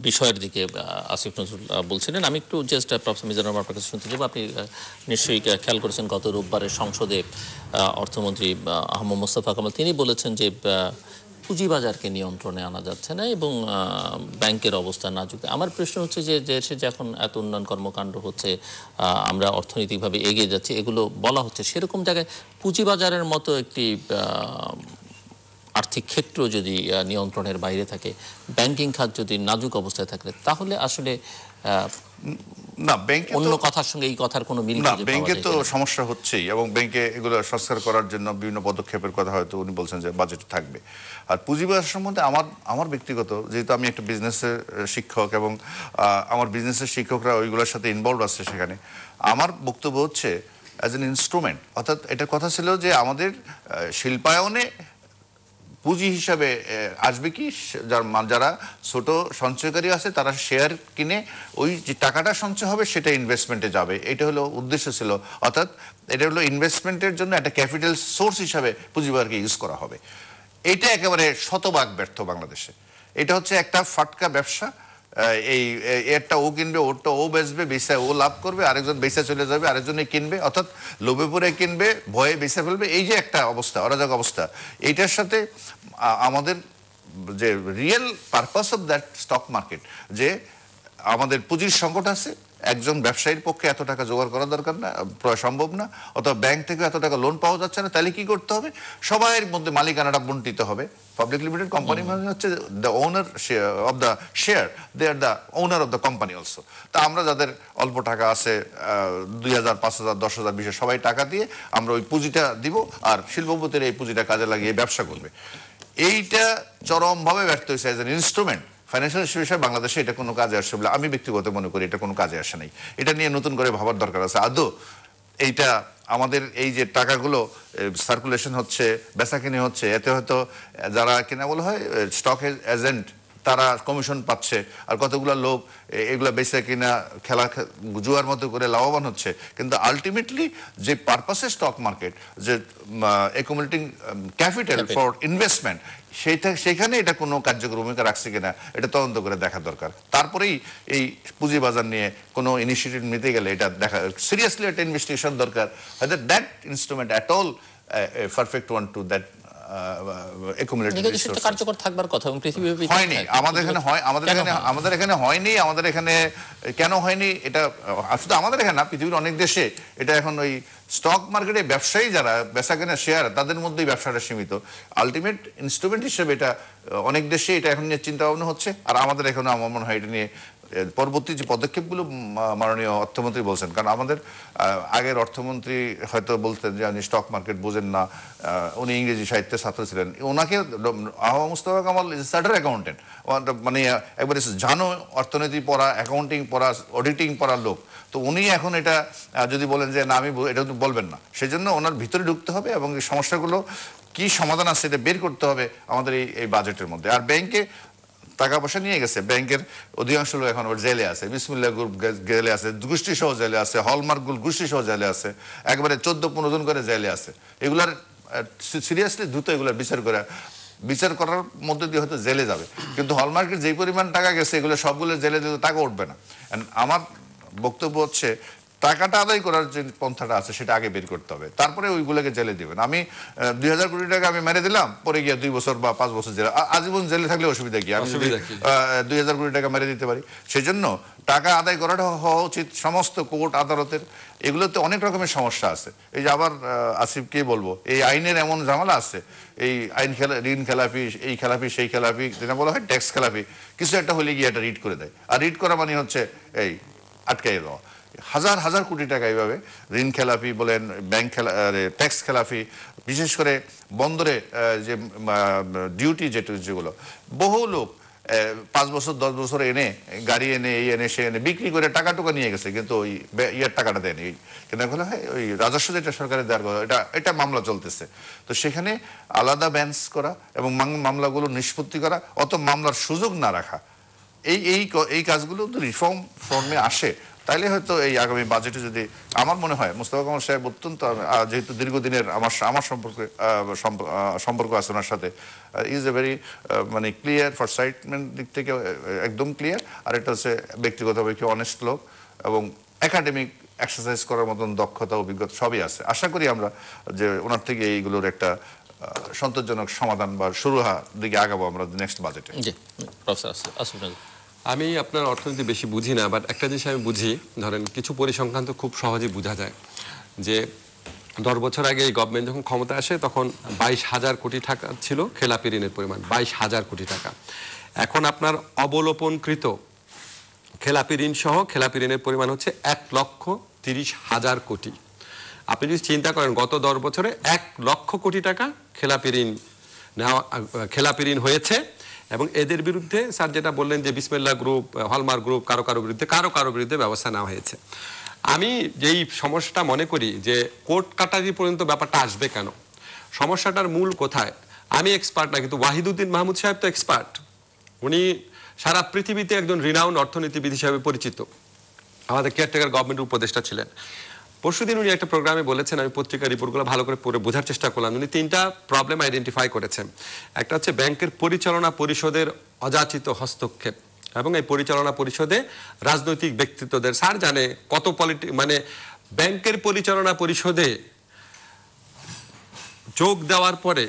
বিষয়ের দিকে আসিফ নজরুল বলছিলেন আমি একটু জাস্ট প্রফেসর মিজানুর রহমান আপনার কাছে শুনতে চাইব আপনি নিশ্চয়ই খেয়াল করেছেন গত রোববারে সংসদে অর্থমন্ত্রী আহমদ মোস্তফা কামাল তিনি বলেছেন যে পুঁজিবাজারকে নিয়ন্ত্রণে আনা যাচ্ছে না এবং ব্যাংকের অবস্থা নাজুক আমার প্রশ্ন হচ্ছে যে দেশে যখন এত উন্নয়ন কর্মকাণ্ড হচ্ছে আমরা অর্থনৈতিকভাবে এগিয়ে যাচ্ছি এগুলো বলা হচ্ছে সেরকম জায়গায় পুঁজিবাজারের মতো একটি আর্থিক ক্ষেত্র যদি নিয়ন্ত্রণের বাইরে থাকে ব্যাংকিং খাত যদি নাজুক অবস্থায় থাকে তাহলে আসলে না ব্যাংকে অন্য কথার সঙ্গে এই কথার কোনো মিল না ব্যাংকে তো সমস্যা হচ্ছেই এবং ব্যাংকে এগুলো সংস্কার করার জন্য বিভিন্ন পদক্ষেপের কথা হয়তো উনি বলছেন যে বাজেট থাকবে আর পুঁজিবাজার সম্বন্ধে আমার আমার ব্যক্তিগত যেহেতু আমি একটা বিজনেসের শিক্ষক এবং আমার বিজনেসের শিক্ষকরা ওইগুলোর সাথে ইনভলভ আছে সেখানে আমার বক্তব্য হচ্ছে অ্যাজ অ্যান ইনস্ট্রুমেন্ট অর্থাৎ এটার কথা ছিল যে আমাদের শিল্পায়নে পুঁজি হিসাবে আসবে কি যারা ছোট সঞ্চয়কারী আছে তারা শেয়ার কিনে ওই যে টাকাটা সঞ্চয় হবে সেটা ইনভেস্টমেন্টে যাবে এটা হলো উদ্দেশ্য ছিল অর্থাৎ এটা হলো ইনভেস্টমেন্টের জন্য একটা ক্যাপিটাল সোর্স হিসাবে পুঁজিবাজারকে ইউজ করা হবে এটা একেবারে শতভাগ ব্যর্থ বাংলাদেশে এটা হচ্ছে একটা ফাটকা ব্যবসা এই একটা ও কিনবে ওটা ও বেচবে বেচা ও লাভ করবে আরেকজন বেচা চলে যাবে আরেকজনে কিনবে অর্থাৎ লোভে পড়ে কিনবে ভয়ে বেচা ফেলবে এই যে একটা অবস্থা অরাজক অবস্থা এইটার সাথে আমাদের যে real purpose of that stock market যে আমাদের পুঁজির সংকট আছে একজন ব্যবসায়ীর পক্ষে এত টাকা জোগাড় করা দরকার না, প্রায় সম্ভব না, অথবা ব্যাংক থেকে এত টাকা লোন পাওয়া যাচ্ছে না, তাহলে কি করতে হবে? সবার মধ্যে মালিকানাটা বণ্টিত হবে। পাবলিক লিমিটেড কোম্পানি মানে হচ্ছে the owner of the share, they are the owner of the company also. তা আমরা যাদের অল্প টাকা আছে দুই হাজার পাঁচ হাজার দশ হাজার বিশ সবাই টাকা দিয়ে আমরা ওই পুঁজিটা দিব, আর শিল্পপতির এই পুঁজিটা কাজে লাগিয়ে ব্যবসা করবে। এইটা চরমভাবে ব্যর্থ হয়েছে অ্যাজ অ্যান ইনস্ট্রুমেন্ট। ফাইন্যান্সিয়াল বিষয়ে বাংলাদেশে এটা কোনো কাজে আসে বলে আমি ব্যক্তিগত মনে করি, এটা কোনো কাজে আসে নাই। এটা নিয়ে নতুন করে ভাবার দরকার আছে। আদৌ এইটা আমাদের এই যে টাকাগুলো সার্কুলেশন হচ্ছে, বেচা কিনে হচ্ছে, এতে হয়তো যারা কিনা বলা হয় স্টক এজেন্ট তারা কমিশন পাচ্ছে, আর কতগুলো লোক এগুলো বেচা কিনা খেলা জুয়ার মতো করে লাভবান হচ্ছে। কিন্তু আলটিমেটলি যে পারপাসে স্টক মার্কেট, যে অ্যাকুমুলেটিং ক্যাপিটাল ফর ইনভেস্টমেন্ট, সেইটা সেখানে এটা কোনো কার্যকর ভূমিকা রাখছে কিনা এটা তদন্ত করে দেখা দরকার। তারপরেই এই পুঁজি বাজার নিয়ে কোনো ইনিশিয়েটিভ নিতে গেলে এটা দেখা সিরিয়াসলি একটা ইনভেস্টিগেশন দরকার, whether that instrument at all a perfect one to that কার্যকর থাকবার কথা হয়নি। আমাদের এখানে হয়, আমাদের এখানে আমাদের এখানে হয়নি, আমাদের এখানে কেন হয়নি? এটা শুধু আমাদের এখানে না, পৃথিবীর অনেক দেশে এটা এখন ওই স্টক মার্কেটে ব্যবসায়ী যারা বেচা কেনা শেয়ার তাদের মধ্যেই ব্যবসাটা সীমিত। আলটিমেট ইনস্ট্রুমেন্ট হিসেবে এটা অনেক দেশে এটা এখন নিয়ে চিন্তা ভাবনা হচ্ছে, আর আমাদের এখানে আমার মনে হয় এটা নিয়ে পরবর্তী যে পদক্ষেপগুলো মাননীয় অর্থমন্ত্রী বলছেন, কারণ আমাদের আগের অর্থমন্ত্রী হয়তো বলতেন যে আপনি স্টক মার্কেট বোঝেন না, উনি ইংরেজি সাহিত্যের ছাত্র ছিলেন, ওনাকে আহমদ মুস্তফা কামাল চার্টার্ড অ্যাকাউন্টেন্ট, মানে একবারে জানো অর্থনীতি পড়া, অ্যাকাউন্টিং পড়া, অডিটিং পড়ার লোক, তো উনি এখন এটা যদি বলেন যে না আমি এটা তো বলবেন না। সেই জন্য ওনার ভিতরে ঢুকতে হবে এবং এই সমস্যাগুলো কী সমাধান আছে এটা বের করতে হবে আমাদের এই এই বাজেটের মধ্যে। আর ব্যাংকে টাকা পয়সা নিয়ে গেছে, ব্যাংকের অধিকাংশ লোক এখন জেলে আছে, বিসমিল্লাহ গ্রুপ জেলে আছে, গোষ্ঠী সহ জেলে আছে, হলমার্ক গ্রুপ গোষ্ঠী সহ জেলে আছে, একবারে চোদ্দ পনেরো জন করে জেলে আছে। এগুলার সিরিয়াসলি দ্রুত এগুলার বিচার করে, বিচার করার মধ্যে দিয়ে হয়তো জেলে যাবে, কিন্তু হলমার্কের যে পরিমাণ টাকা গেছে এগুলো সবগুলো জেলে দিলে টাকা উঠবে না। আমার বক্তব্য হচ্ছে টাকাটা আদায় করার যে পন্থাটা আছে সেটা আগে বের করতে হবে, তারপরে ওইগুলোকে জেলে দেবেন। আমি দুই হাজার কোটি টাকা আমি মেরে দিলাম, পরে গিয়ে দুই বছর বা পাঁচ বছর জেলে, আজীবন জেলে থাকলে অসুবিধা কি? আমি দুই হাজার কোটি টাকা মেরে দিতে পারি। সেই জন্য টাকা আদায় করাটা হওয়া উচিত সমস্ত কোর্ট আদালতের। এগুলোতে অনেক রকমের সমস্যা আছে। এই যে আবার আসিফকে বলবো, এই আইনের এমন ঝামেলা আছে, এই আইন খেলা, ঋণ খেলাপি, এই খেলাপি, সেই খেলাপি, যেটা বলা হয় ট্যাক্স খেলাপি, কিছু একটা হলে গিয়ে একটা রিট করে দেয়, আর রিট করা মানে হচ্ছে এই আটকাই দেওয়া। হাজার হাজার কোটি টাকা এইভাবে ঋণ খেলাপি বলেন, ব্যাংক খেলা, ট্যাক্স খেলাপি, বিশেষ করে বন্দরে যে ডিউটি যেটু যেগুলো বহু লোক পাঁচ বছর দশ বছর এনে গাড়ি এনে এই এনে সে এনে বিক্রি করে টাকা টুকা নিয়ে গেছে, কিন্তু ওই ইয়ার টাকাটা দেয়নি, ওই কেনা বলা হয় ওই রাজস্ব যেটা সরকারের দেওয়ার কথা, এটা এটা মামলা চলতেছে। তো সেখানে আলাদা ব্যান্স করা এবং মামলাগুলো নিষ্পত্তি করা, অত মামলার সুযোগ না রাখা, এই এই এই কাজগুলো রিফর্ম ফর্মে আসে, তাইলে হয়তো এই আগামী বাজেটে যদি আমার মনে হয় মুস্তফা কামাল সাহেব অত্যন্ত, যেহেতু দীর্ঘদিনের আমার আমার সম্পর্কে সম্পর্ক আছে ওনার সাথে, ইজ এ ভেরি মানে ক্লিয়ার ফরসাইটমেন্ট দিক থেকে একদম ক্লিয়ার, আর এটা হচ্ছে ব্যক্তিগতভাবে কি অনেস্ট লোক এবং একাডেমিক এক্সারসাইজ করার মতন দক্ষতা অভিজ্ঞতা সবই আছে। আশা করি আমরা যে ওনার থেকে এইগুলোর একটা সন্তোষজনক সমাধান বা শুরুহা দিকে আগাবো আমরা নেক্সট বাজেটে। জি প্রফেসর আসিফ নাজরুল, আমি আপনার অর্থনীতি বেশি বুঝি না, বাট একটা জিনিস আমি বুঝি, ধরেন কিছু পরিসংখ্যান তো খুব সহজেই বোঝা যায় যে দশ বছর আগে এই গভর্নমেন্ট যখন ক্ষমতা আসে তখন বাইশ হাজার কোটি টাকা ছিল খেলাপি ঋণের পরিমাণ, বাইশ হাজার কোটি টাকা। এখন আপনার অবলোপনকৃত খেলাপি ঋণ সহ খেলাপি ঋণের পরিমাণ হচ্ছে এক লক্ষ তিরিশ হাজার কোটি। আপনি যদি চিন্তা করেন গত দশ বছরে এক লক্ষ কোটি টাকা খেলাপি ঋণ নেওয়া খেলাপি ঋণ হয়েছে, এবং এদের বিরুদ্ধে স্যার যেটা বললেন যে বিসমিল্লাহ গ্রুপ, হলমার্ক গ্রুপ, কারো কারো বিরুদ্ধে কারো কারো বিরুদ্ধে ব্যবস্থা নেওয়া হয়েছে। আমি যেই সমস্যাটা মনে করি যে কোর্ট কাটারি পর্যন্ত ব্যাপারটা আসবে কেন, সমস্যাটার মূল কোথায়? আমি এক্সপার্ট না, কিন্তু ওয়াহিদুদ্দিন মাহমুদ সাহেব তো এক্সপার্ট, উনি সারা পৃথিবীতে একজন রিনাউন্ড অর্থনীতিবিদ হিসাবে পরিচিত, আমাদের কেয়ারটেকার গভর্নমেন্টের উপদেষ্টা ছিলেন। পরশুদিন উনি একটা প্রোগ্রামে বলেছেন, আমি পত্রিকা রিপোর্টগুলো ভালো করে পড়ে বোঝার চেষ্টা করলাম, উনি তিনটা প্রবলেম আইডেন্টিফাই করেছেন। একটা হচ্ছে ব্যাংকের পরিচালনা পরিষদের অযাচিত হস্তক্ষেপ, এবং এই পরিচালনা পরিষদে রাজনৈতিক ব্যক্তিত্বদের, স্যার জানে কত পলিটি মানে ব্যাংকের পরিচালনা পরিষদে যোগ দেওয়ার পরে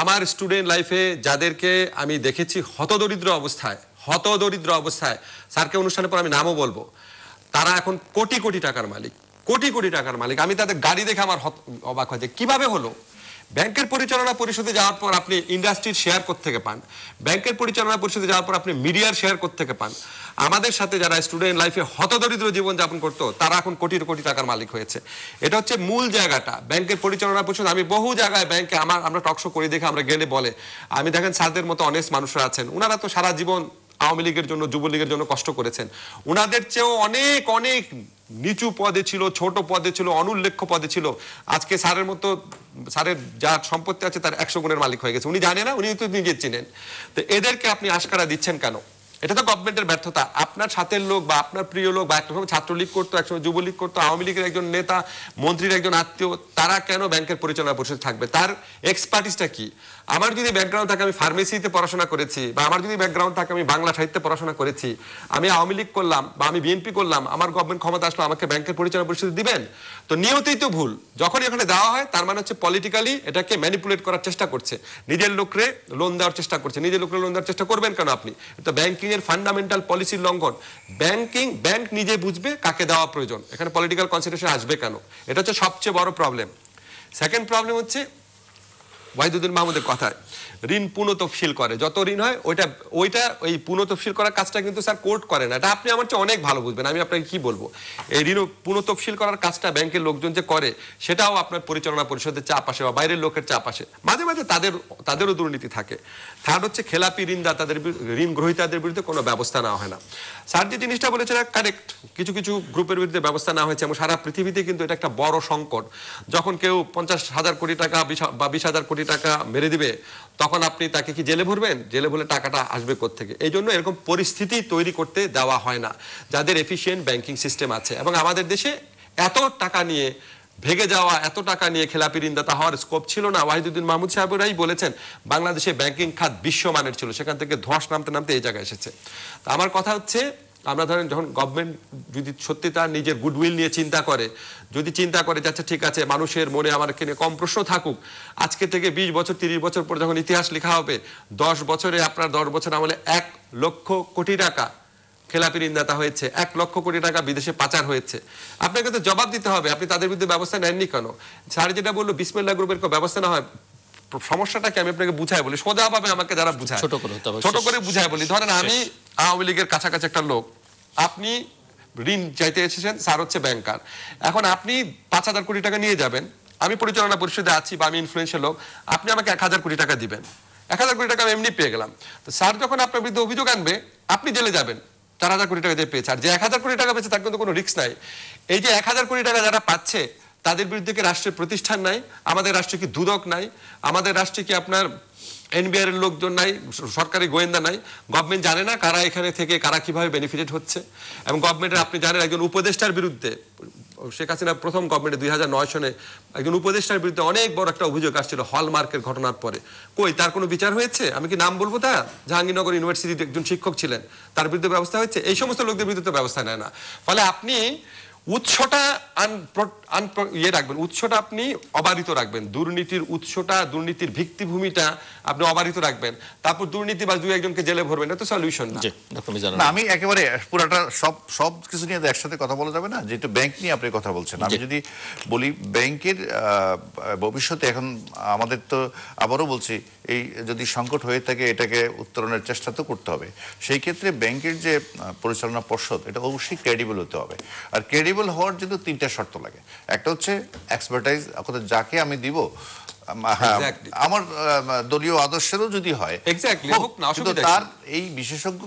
আমার স্টুডেন্ট লাইফে যাদেরকে আমি দেখেছি হতদরিদ্র অবস্থায়, হতদরিদ্র অবস্থায় স্যারকে অনুষ্ঠানের পর আমি নামও বলবো, তারা এখন কোটি কোটি টাকার মালিক কোটি কোটি টাকার মালিক আমি তাতে গাড়ি দেখে আমার অবাক হয় যে কিভাবে হলো ব্যাংকের পরিচালনা পরিষদে যাওয়ার পর আপনি ইন্ডাস্ট্রির শেয়ার কোথা থেকে পান ব্যাংকের পরিচালনা পরিষদে যাওয়ার পর আপনি মিডিয়ার শেয়ার কোথা থেকে পান আমাদের সাথে যারা স্টুডেন্ট লাইফে হতদরিদ্র জীবন যাপন করত তারা এখন কোটি কোটি টাকার মালিক হয়েছে এটা হচ্ছে মূল জায়গাটা ব্যাংকের পরিচালনা পরিষদ আমি বহু জায়গায় ব্যাংকে আমার আমরা টক শো করে দেখে আমরা গেলে বলে আমি দেখেন সাদের মতো অনেস্ট মানুষরা আছেন ওনারা তো সারা জীবন আওয়ামী লীগের জন্য যুবলীগের জন্য কষ্ট করেছেন ওনাদের চেয়েও অনেক অনেক নিচু পদে ছিল ছোট পদে ছিল অনুল্লেখ্য পদে ছিল আজকে সারের মতো সারের যা সম্পত্তি আছে তার একশো গুণের মালিক হয়ে গেছে উনি জানেন না উনি তো নিজে চিনেন তো এদেরকে আপনি আশকারা দিচ্ছেন কেন এটা তো গভর্নমেন্টের ব্যর্থতা আপনার সাথের লোক বা আপনার প্রিয় লোক বা একসময় ছাত্রলীগ করতো একসময় যুবলীগ করতো আওয়ামী লীগের একজন নেতা মন্ত্রীর একজন আত্মীয় তারা কেন ব্যাংকের পরিচালনা পরিষদ থাকবে তার এক্সপার্টিসটা কি আমার যদি ব্যাকগ্রাউন্ড থাকে আমি ফার্মেসিতে পড়াশোনা করেছি বা আমার যদি ব্যাকগ্রাউন্ড থাকে আমি বাংলা সাহিত্যে পড়াশোনা করেছি আমি আওয়ামী লীগ করলাম বা আমি বিএনপি করলাম আমার গভর্নমেন্ট ক্ষমতা আসলো আমাকে ব্যাংকের পরিচালনা পরিষদ দিবেন তো নিয়তেই তো ভুল যখন এখানে দেওয়া হয় তার মানে হচ্ছে পলিটিক্যালি এটাকে ম্যানিপুলেট করার চেষ্টা করছে নিজের লোকরে লোন দেওয়ার চেষ্টা করছে নিজের লোকরে লোন দেওয়ার চেষ্টা করবেন কেন আপনি এটা ব্যাংকিং এর ফান্ডামেন্টাল পলিসির লঙ্ঘন ব্যাংকিং ব্যাংক নিজে বুঝবে কাকে দেওয়া প্রয়োজন এখানে পলিটিক্যাল কনসিডারেশন আসবে কেন এটা হচ্ছে সবচেয়ে বড় প্রবলেম সেকেন্ড প্রবলেম হচ্ছে ওয়াইদুদ্দিন মাহমুদের কথায় ঋণ পুনঃতফসিল করে যত ঋণ হয় ওইটা ওইটা ওই পুনঃতফসিল করার কাজটা কিন্তু স্যার কোর্ট করে না এটা আপনি আমার চেয়ে অনেক ভালো বুঝবেন আমি আপনাকে কি বলবো এই ঋণ পুনঃতফসিল করার কাজটা ব্যাংকের লোকজন যে করে সেটাও আপনার পরিচালনা পরিষদের চাপ আসে বা বাইরের লোকের চাপ আসে মাঝে মাঝে তাদের তাদেরও দুর্নীতি থাকে থার্ড হচ্ছে খেলাপি ঋণদাতাদের ঋণ গ্রহীতাদের বিরুদ্ধে কোনো ব্যবস্থা নেওয়া হয় না স্যার যে জিনিসটা বলেছেন কারেক্ট কিছু কিছু গ্রুপের বিরুদ্ধে ব্যবস্থা নেওয়া হয়েছে এবং সারা পৃথিবীতে কিন্তু এটা একটা বড় সংকট যখন কেউ পঞ্চাশ হাজার কোটি টাকা বা বিশ হাজার কোটি টাকা মেরে দিবে তখন আপনি তাকে কি জেলে ভরবেন জেলে ভরলে টাকাটা আসবে কোথা থেকে এই জন্য এরকম পরিস্থিতি তৈরি করতে দেওয়া হয় না যাদের এফিশিয়েন্ট ব্যাংকিং সিস্টেম আছে এবং আমাদের দেশে এত টাকা নিয়ে ভেগে যাওয়া এত টাকা নিয়ে খেলাপি ঋণদাতা হওয়ার স্কোপ ছিল না ওয়াহিদুদ্দিন মাহমুদ সাহেবরাই বলেছেন বাংলাদেশে ব্যাংকিং খাত বিশ্বমানের ছিল সেখান থেকে ধস নামতে নামতে এই জায়গায় এসেছে তো আমার কথা হচ্ছে আমরা ধরেন যখন গভর্নমেন্ট যদি সত্যি তার নিজের গুডউইল নিয়ে চিন্তা করে যদি চিন্তা করে যাচ্ছে ঠিক আছে মানুষের মনে আমার কিনে কম প্রশ্ন থাকুক আজকে থেকে বিশ বছর তিরিশ বছর পর যখন ইতিহাস লেখা হবে দশ বছরে আপনার দশ বছর আমলে এক লক্ষ কোটি টাকা খেলাপি ঋণদাতা হয়েছে এক লক্ষ কোটি টাকা বিদেশে পাচার হয়েছে আপনাকে তো জবাব দিতে হবে আপনি তাদের বিরুদ্ধে ব্যবস্থা নেননি কেন স্যার যেটা বললো বিসমিল্লাহ গ্রুপের ব্যবস্থা না হয় সমস্যাটা কি আমি আপনাকে বুঝাই বলি সোজাভাবে আমাকে যারা বুঝায় ছোট করে ছোট করে বুঝাই বলি ধরেন আমি আওয়ামী লীগের কাছাকাছি একটা লোক আপনি ঋণ চাইতে এসেছেন স্যার হচ্ছে ব্যাংকার এখন আপনি পাঁচ হাজার কোটি টাকা নিয়ে যাবেন আমি পরিচালনা পরিষদে আছি বা আমি ইনফ্লুয়েন্সিয়াল লোক আপনি আমাকে এক হাজার কোটি টাকা দিবেন এক হাজার কোটি টাকা আমি এমনি পেয়ে গেলাম তো স্যার যখন আপনার বিরুদ্ধে অভিযোগ আনবে আপনি জেলে যাবেন চার হাজার কোটি টাকা দিয়ে পেয়েছে আর যে এক হাজার কোটি টাকা পেয়েছে তার কিন্তু কোনো রিস্ক নাই এই যে এক হাজার কোটি টাকা যারা পাচ্ছে তাদের বিরুদ্ধে কি রাষ্ট্রের প্রতিষ্ঠান নাই আমাদের রাষ্ট্রে কি দুদক নাই আমাদের রাষ্ট্রে কি আপনার এনবিআর এর লোকজন নাই সরকারি গোয়েন্দা নাই গভর্নমেন্ট জানে না কারা এখানে থেকে কারা কিভাবে বেনিফিটেড হচ্ছে এবং গভর্নমেন্টের আপনি জানেন একজন উপদেষ্টার বিরুদ্ধে শেখ হাসিনা প্রথম গভর্নমেন্টে দুই হাজার নয় সনে একজন উপদেষ্টার বিরুদ্ধে অনেক বড় একটা অভিযোগ আসছিল হলমার্কের ঘটনার পরে কই তার কোনো বিচার হয়েছে আমি কি নাম বলবো তা জাহাঙ্গীরনগর ইউনিভার্সিটির একজন শিক্ষক ছিলেন তার বিরুদ্ধে ব্যবস্থা হয়েছে এই সমস্ত লোকদের বিরুদ্ধে ব্যবস্থা নেয় না ফলে আপনি উৎসটা ইয়ে রাখবেন উৎসটা আপনি অবারিত রাখবেন দুর্নীতির উৎসটা দুর্নীতির ভিত্তিভূমিটা আপনি অবারিত রাখবেন তারপর দুর্নীতি বা দুই একজনকে জেলে ভরবেন এটা তো সলিউশন না না আমি একেবারে পুরোটা সব সব কিছু নিয়ে একসাথে কথা বলা যাবে না যেহেতু ব্যাংক নিয়ে আপনি কথা বলছেন আমি যদি বলি ব্যাংকের ভবিষ্যতে এখন আমাদের তো আবারও বলছি এই যদি সংকট হয়ে থাকে এটাকে উত্তরণের চেষ্টা তো করতে হবে সেই ক্ষেত্রে ব্যাংকের যে পরিচালনা পর্ষদ এটা অবশ্যই ক্রেডিবল হতে হবে আর ক্রেডিবল হওয়ার জন্য তিনটা শর্ত লাগে একটা হচ্ছে এক্সপার্টাইজ অর্থাৎ যাকে আমি দিব আমার দলীয় আদর্শেরও যদি হয় তার এই বিশেষজ্ঞ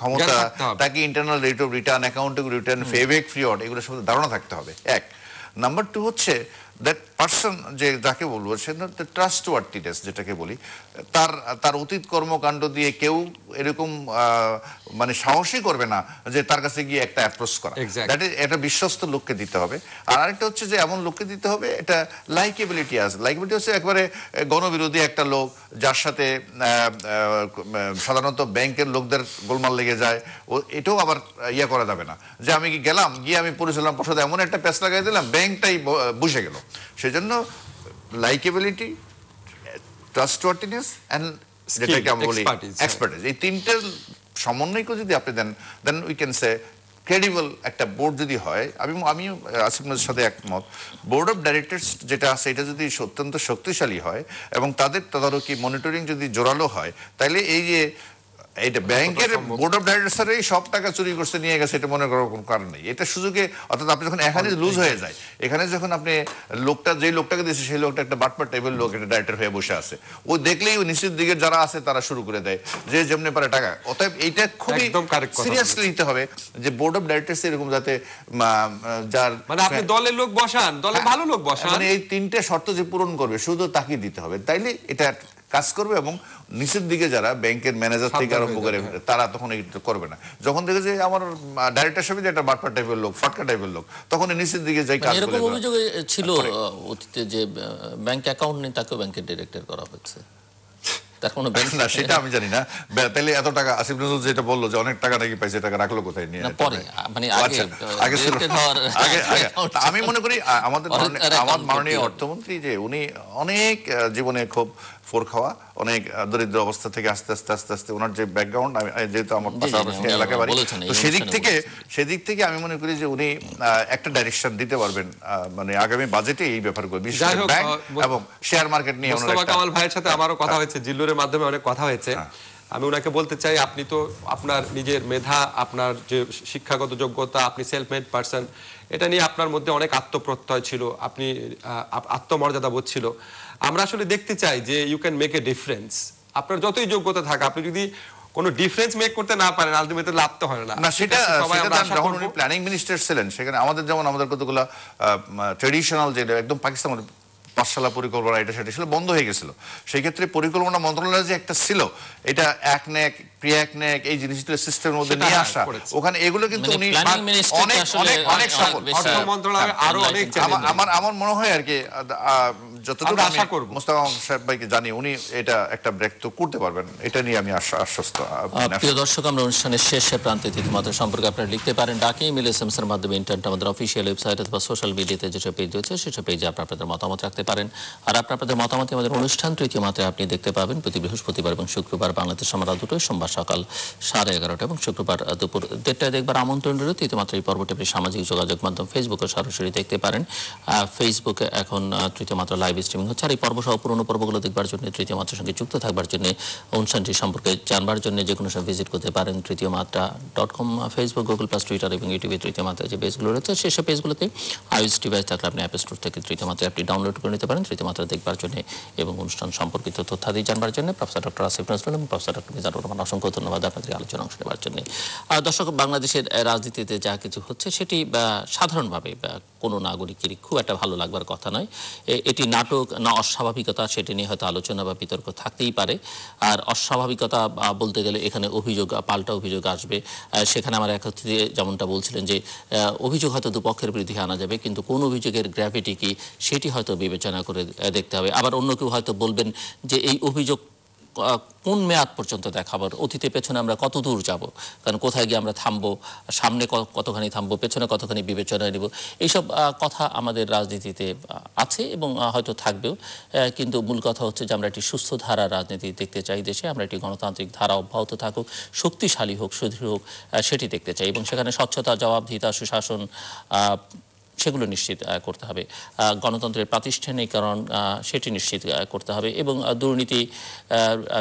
ক্ষমতা তাকে internal rate of return accounting return payback period এগুলো সব ধারণা থাকতে হবে এক নাম্বার টু হচ্ছে দ্যাট পার্সন যে যাকে বলবো সে ট্রাস্টওয়ার্দিনেস যেটাকে বলি তার তার অতীত কর্মকাণ্ড দিয়ে কেউ এরকম মানে সাহসী করবে না যে তার কাছে গিয়ে একটা অ্যাপ্রোচ করা দ্যাট ইজ একটা বিশ্বস্ত লোককে দিতে হবে আর আরেকটা হচ্ছে যে এমন লোককে দিতে হবে এটা লাইকেবিলিটি আছে লাইকেবিলিটি হচ্ছে একবারে গণবিরোধী একটা লোক যার সাথে সাধারণত ব্যাংকের লোকদের গোলমাল লেগে যায় ও এটাও আবার ইয়ে করা যাবে না যে আমি গেলাম গিয়ে আমি পরিচালনা পর্ষদে এমন একটা প্যাচ লাগাই দিলাম ব্যাংকটাই বসে গেল সেজন্য লাইকেবিলিটি ট্রাস্টওয়ার্দিনেস এন্ড যেটাকে আমরা বলি এক্সপার্টিজ এই তিনটা সমন্বয়কে যদি আপনি দেন then we can say credible একটা বোর্ড যদি হয় আমি আমি আসিফ নজরুলের সাথে একমত বোর্ড অফ ডাইরেক্টরস যেটা আছে এটা যদি অত্যন্ত শক্তিশালী হয় এবং তাদের তদারকি মনিটরিং যদি জোরালো হয় তাহলে এই যে এটা ব্যাংকের বোর্ড অফ ডাইরেক্টরসের এই সব টাকা চুরি করতে নিয়ে গেছে এটা মনে করার কোনো কারণ নেই এটা সুযোগে অর্থাৎ আপনি যখন এখানে লুজ হয়ে যায় এখানে যখন আপনি লোকটা যে লোকটাকে দিয়েছে সেই লোকটা একটা বাটপার টেবিল লোক এটা ডাইরেক্টর হয়ে বসে আছে ও দেখলেই ও নিশ্চিত দিকে যারা আছে তারা শুরু করে দেয় যে যেমনে পারে টাকা অতএব এইটা খুবই সিরিয়াসলি নিতে হবে যে বোর্ড অফ ডাইরেক্টরস এরকম যাতে যার মানে আপনি দলের লোক বসান দলে ভালো লোক বসান মানে এই তিনটে শর্ত যে পূরণ করবে শুধু তাকে দিতে হবে তাইলে এটা কাজ করবে এবং নিচের দিকে যারা ব্যাংকের ম্যানেজার থেকে আরম্ভ করে তারা তখন এটা করবে না যখন দেখে যে আমার ডাইরেক্টর সাহেব একটা বাটপা টাইপের লোক ফটকা টাইপের লোক তখন নিচের দিকে যাই কাজ করে এরকম অভিযোগ ছিল অতীতে যে ব্যাংক অ্যাকাউন্ট নেই তাকে ব্যাংকের ডাইরেক্টর করা হচ্ছে তখন ব্যাংক না সেটা আমি জানি না তাহলে এত টাকা আসিফ নজরুল যেটা বললো যে অনেক টাকা নাকি পাইছে টাকা রাখলো কোথায় নিয়ে না পরে মানে আগে আগে আগে আমি মনে করি আমাদের আমাদের মাননীয় অর্থমন্ত্রী যে উনি অনেক জীবনে খুব ফোর খাওয়া অনেক দরিদ্র অবস্থা থেকে আস্তে আস্তে আস্তে আস্তে ওনার যে ব্যাকগ্রাউন্ড আমি যেহেতু আমার পাশাপাশি এলাকা বাড়ি তো সেদিক থেকে সেদিক থেকে আমি মনে করি যে উনি একটা ডাইরেকশন দিতে পারবেন মানে আগামী বাজেটে এই ব্যাপার করবে ব্যাংক এবং শেয়ার মার্কেট নিয়ে ওনার কামাল ভাইয়ের সাথে আমারও কথা হয়েছে জিল্লুরের মাধ্যমে অনেক কথা হয়েছে আমি ওনাকে বলতে চাই আপনি তো আপনার নিজের মেধা আপনার যে শিক্ষাগত যোগ্যতা আপনি সেলফ মেড পারসন এটা নিয়ে আপনার মধ্যে অনেক আত্মপ্রত্যয় ছিল আপনি আত্মমর্যাদা বোধ ছিল আমরা আসলে দেখতে চাই যে you can make a difference আপনার যতই যোগ্যতা থাকা আপনি যদি কোনো ডিফারেন্স মেক করতে না পারেন আলটিমেটলি লাভ তো হয় না না সেটা যখন উনি প্ল্যানিং মিনিস্টার ছিলেন সেখানে আমাদের যেমন আমাদের কতগুলো ট্র্যাডিশনাল যে একদম পাকিস্তানের পাঠশালা পরিকল্পনা এটা সেটা ছিল বন্ধ হয়ে গেছিল সেই ক্ষেত্রে পরিকল্পনা মন্ত্রণালয় যে একটা ছিল এটা এক নেক প্রিয়াক নেক এই জিনিসগুলো সিস্টেমের মধ্যে নিয়ে আসা ওখানে এগুলো কিন্তু উনি অনেক অনেক অনেক সফল অর্থ মন্ত্রণালয় আরো অনেক আমার আমার মনে হয় আর কি যতটুকু আশা করব মোস্তফা সাহেব ভাইকে জানি উনি এটা একটা ব্রেক তো করতে পারবেন এটা নিয়ে আমি আশ্বস্ত প্রিয় দর্শক আমরা অনুষ্ঠানের শেষে প্রান্তে তিতিমাত্রা সম্পর্কে আপনারা লিখতে পারেন ডাকে ইমেল এস এম এর মাধ্যমে ইন্টারনেট আমাদের অফিসিয়াল ওয়েবসাইট অথবা সোশ্যাল মিডিয়াতে যেটা পেজ রয়েছে সেটা পেজে আপনাদের মতামত রাখতে পারেন আর আপনাদের মতামত আমাদের অনুষ্ঠান তৃতীয় মাত্রায় আপনি দেখতে পাবেন প্রতি বৃহস্পতিবার এবং শুক্রবার বাংলাদেশ সমরা দুটোই সোমবার সকাল সাড়ে এগারোটা এবং শুক্রবার দুপুর দেড়টায় দেখবার আমন্ত্রণ রইল তৃতীয় মাত্রা এই পর্বটি আপনি সামাজিক যোগাযোগ মাধ্যম ফেসবুকে সরাসরি দেখতে পারেন ফেসবুকে এখন তৃতীয় মাত্রা লাইভ স্ট্রিমিং হচ্ছে আর এই পর্ব সহ পুরনো পর্বগুলো দেখবার জন্য তৃতীয় মাত্রার সঙ্গে যুক্ত থাকবার জন্য অনুষ্ঠানটি সম্পর্কে জানবার জন্য যে কোনো সময় ভিজিট করতে পারেন Tritiyo Matra dot com Facebook Google plus Twitter এবং ইউটিউবে তৃতীয় মাত্রা যে পেজগুলো রয়েছে সেসব পেজগুলোতে আইওএস ডিভাইস থাকলে আপনি অ্যাপ স্টোর থেকে তৃতীয় মাত্রা অ্যাপটি ডাউনলোড করে নিতে পারেন তৃতীয় মাত্রা দেখবার জন্য এবং অনুষ্ঠান সম্পর্কিত তথ্যাদি জানবার জন্য প্রফেসর ডক্টর আসিফ নাজরুল এবং প্রফেসর ডক্টর মিজানুর রহমান অসংখ্য ধন্যবাদ আপনাদের আলোচনা অংশ নেওয়ার জন্য আর দর্শক বাংলাদেশের রাজনীতিতে যা কিছু হচ্ছে সেটি সাধারণভাবে কোনো নাগরিকেরই খুব একটা ভালো লাগবার কথা নয় এটি নাটক না অস্বাভাবিকতা সেটি নিয়ে হয়তো আলোচনা বা বিতর্ক থাকতেই পারে আর অস্বাভাবিকতা বলতে গেলে এখানে অভিযোগ পাল্টা অভিযোগ আসবে সেখানে আমার এক অতিথি যেমনটা বলছিলেন যে অভিযোগ হয়তো দুপক্ষের বিরুদ্ধে আনা যাবে কিন্তু কোন অভিযোগের গ্র্যাভিটি কি সেটি হয়তো বিবেচনা করে দেখতে হবে আবার অন্য কেউ হয়তো বলবেন যে এই অভিযোগ কোন মেয়াদ পর্যন্ত দেখাবার অতীতে পেছনে আমরা কত দূর যাব কারণ কোথায় গিয়ে আমরা থামবো সামনে কতখানি থামবো পেছনে কতখানি বিবেচনায় নেব এইসব কথা আমাদের রাজনীতিতে আছে এবং হয়তো থাকবেও কিন্তু মূল কথা হচ্ছে যে আমরা একটি সুস্থ ধারা রাজনীতি দেখতে চাই দেশে আমরা একটি গণতান্ত্রিক ধারা অব্যাহত থাকুক শক্তিশালী হোক সুদৃঢ় হোক সেটি দেখতে চাই এবং সেখানে স্বচ্ছতা জবাবদিহিতা সুশাসন সেগুলো নিশ্চিত করতে হবে গণতন্ত্রের প্রাতিষ্ঠানিকরণ সেটি নিশ্চিত করতে হবে এবং দুর্নীতি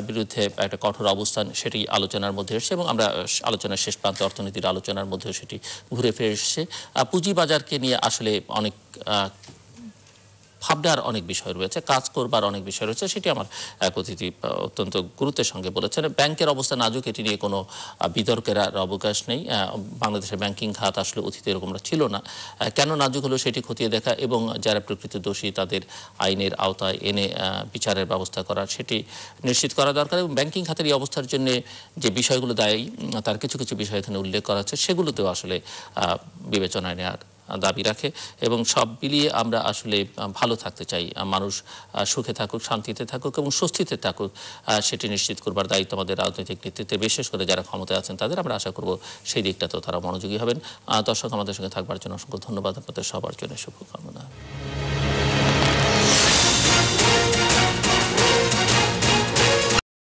বিরুদ্ধে একটা কঠোর অবস্থান সেটি আলোচনার মধ্যে এসছে এবং আমরা আলোচনার শেষ প্রান্তে অর্থনীতির আলোচনার মধ্যে সেটি ঘুরে ফিরে এসছে পুঁজিবাজারকে নিয়ে আসলে অনেক ভাবনার অনেক বিষয় রয়েছে কাজ করবার অনেক বিষয় রয়েছে সেটি আমার অতিথি অত্যন্ত গুরুত্বের সঙ্গে বলেছেন ব্যাংকের অবস্থা নাজুক এটি নিয়ে কোনো বিতর্কের আর অবকাশ নেই বাংলাদেশের ব্যাংকিং খাত আসলে অতীতে এরকমটা ছিল না কেন নাজুক হলো সেটি খতিয়ে দেখা এবং যারা প্রকৃত দোষী তাদের আইনের আওতায় এনে বিচারের ব্যবস্থা করা সেটি নিশ্চিত করা দরকার এবং ব্যাংকিং খাতের এই অবস্থার জন্য যে বিষয়গুলো দায়ী তার কিছু কিছু বিষয় এখানে উল্লেখ করা হচ্ছে সেগুলোতেও আসলে বিবেচনায় নেওয়ার দাবি রাখে এবং সব মিলিয়ে আমরা আসলে ভালো থাকতে চাই মানুষ সুখে থাকুক শান্তিতে থাকুক এবং স্বস্তিতে থাকুক সেটি নিশ্চিত করবার দায়িত্ব আমাদের রাজনৈতিক নেতৃত্বে বিশেষ করে যারা ক্ষমতায় আছেন তাদের আমরা আশা করব সেই দিকটাতেও তারা মনোযোগী হবেন দর্শক আমাদের সঙ্গে থাকবার জন্য অসংখ্য ধন্যবাদ আপনাদের সবার জন্য শুভকামনা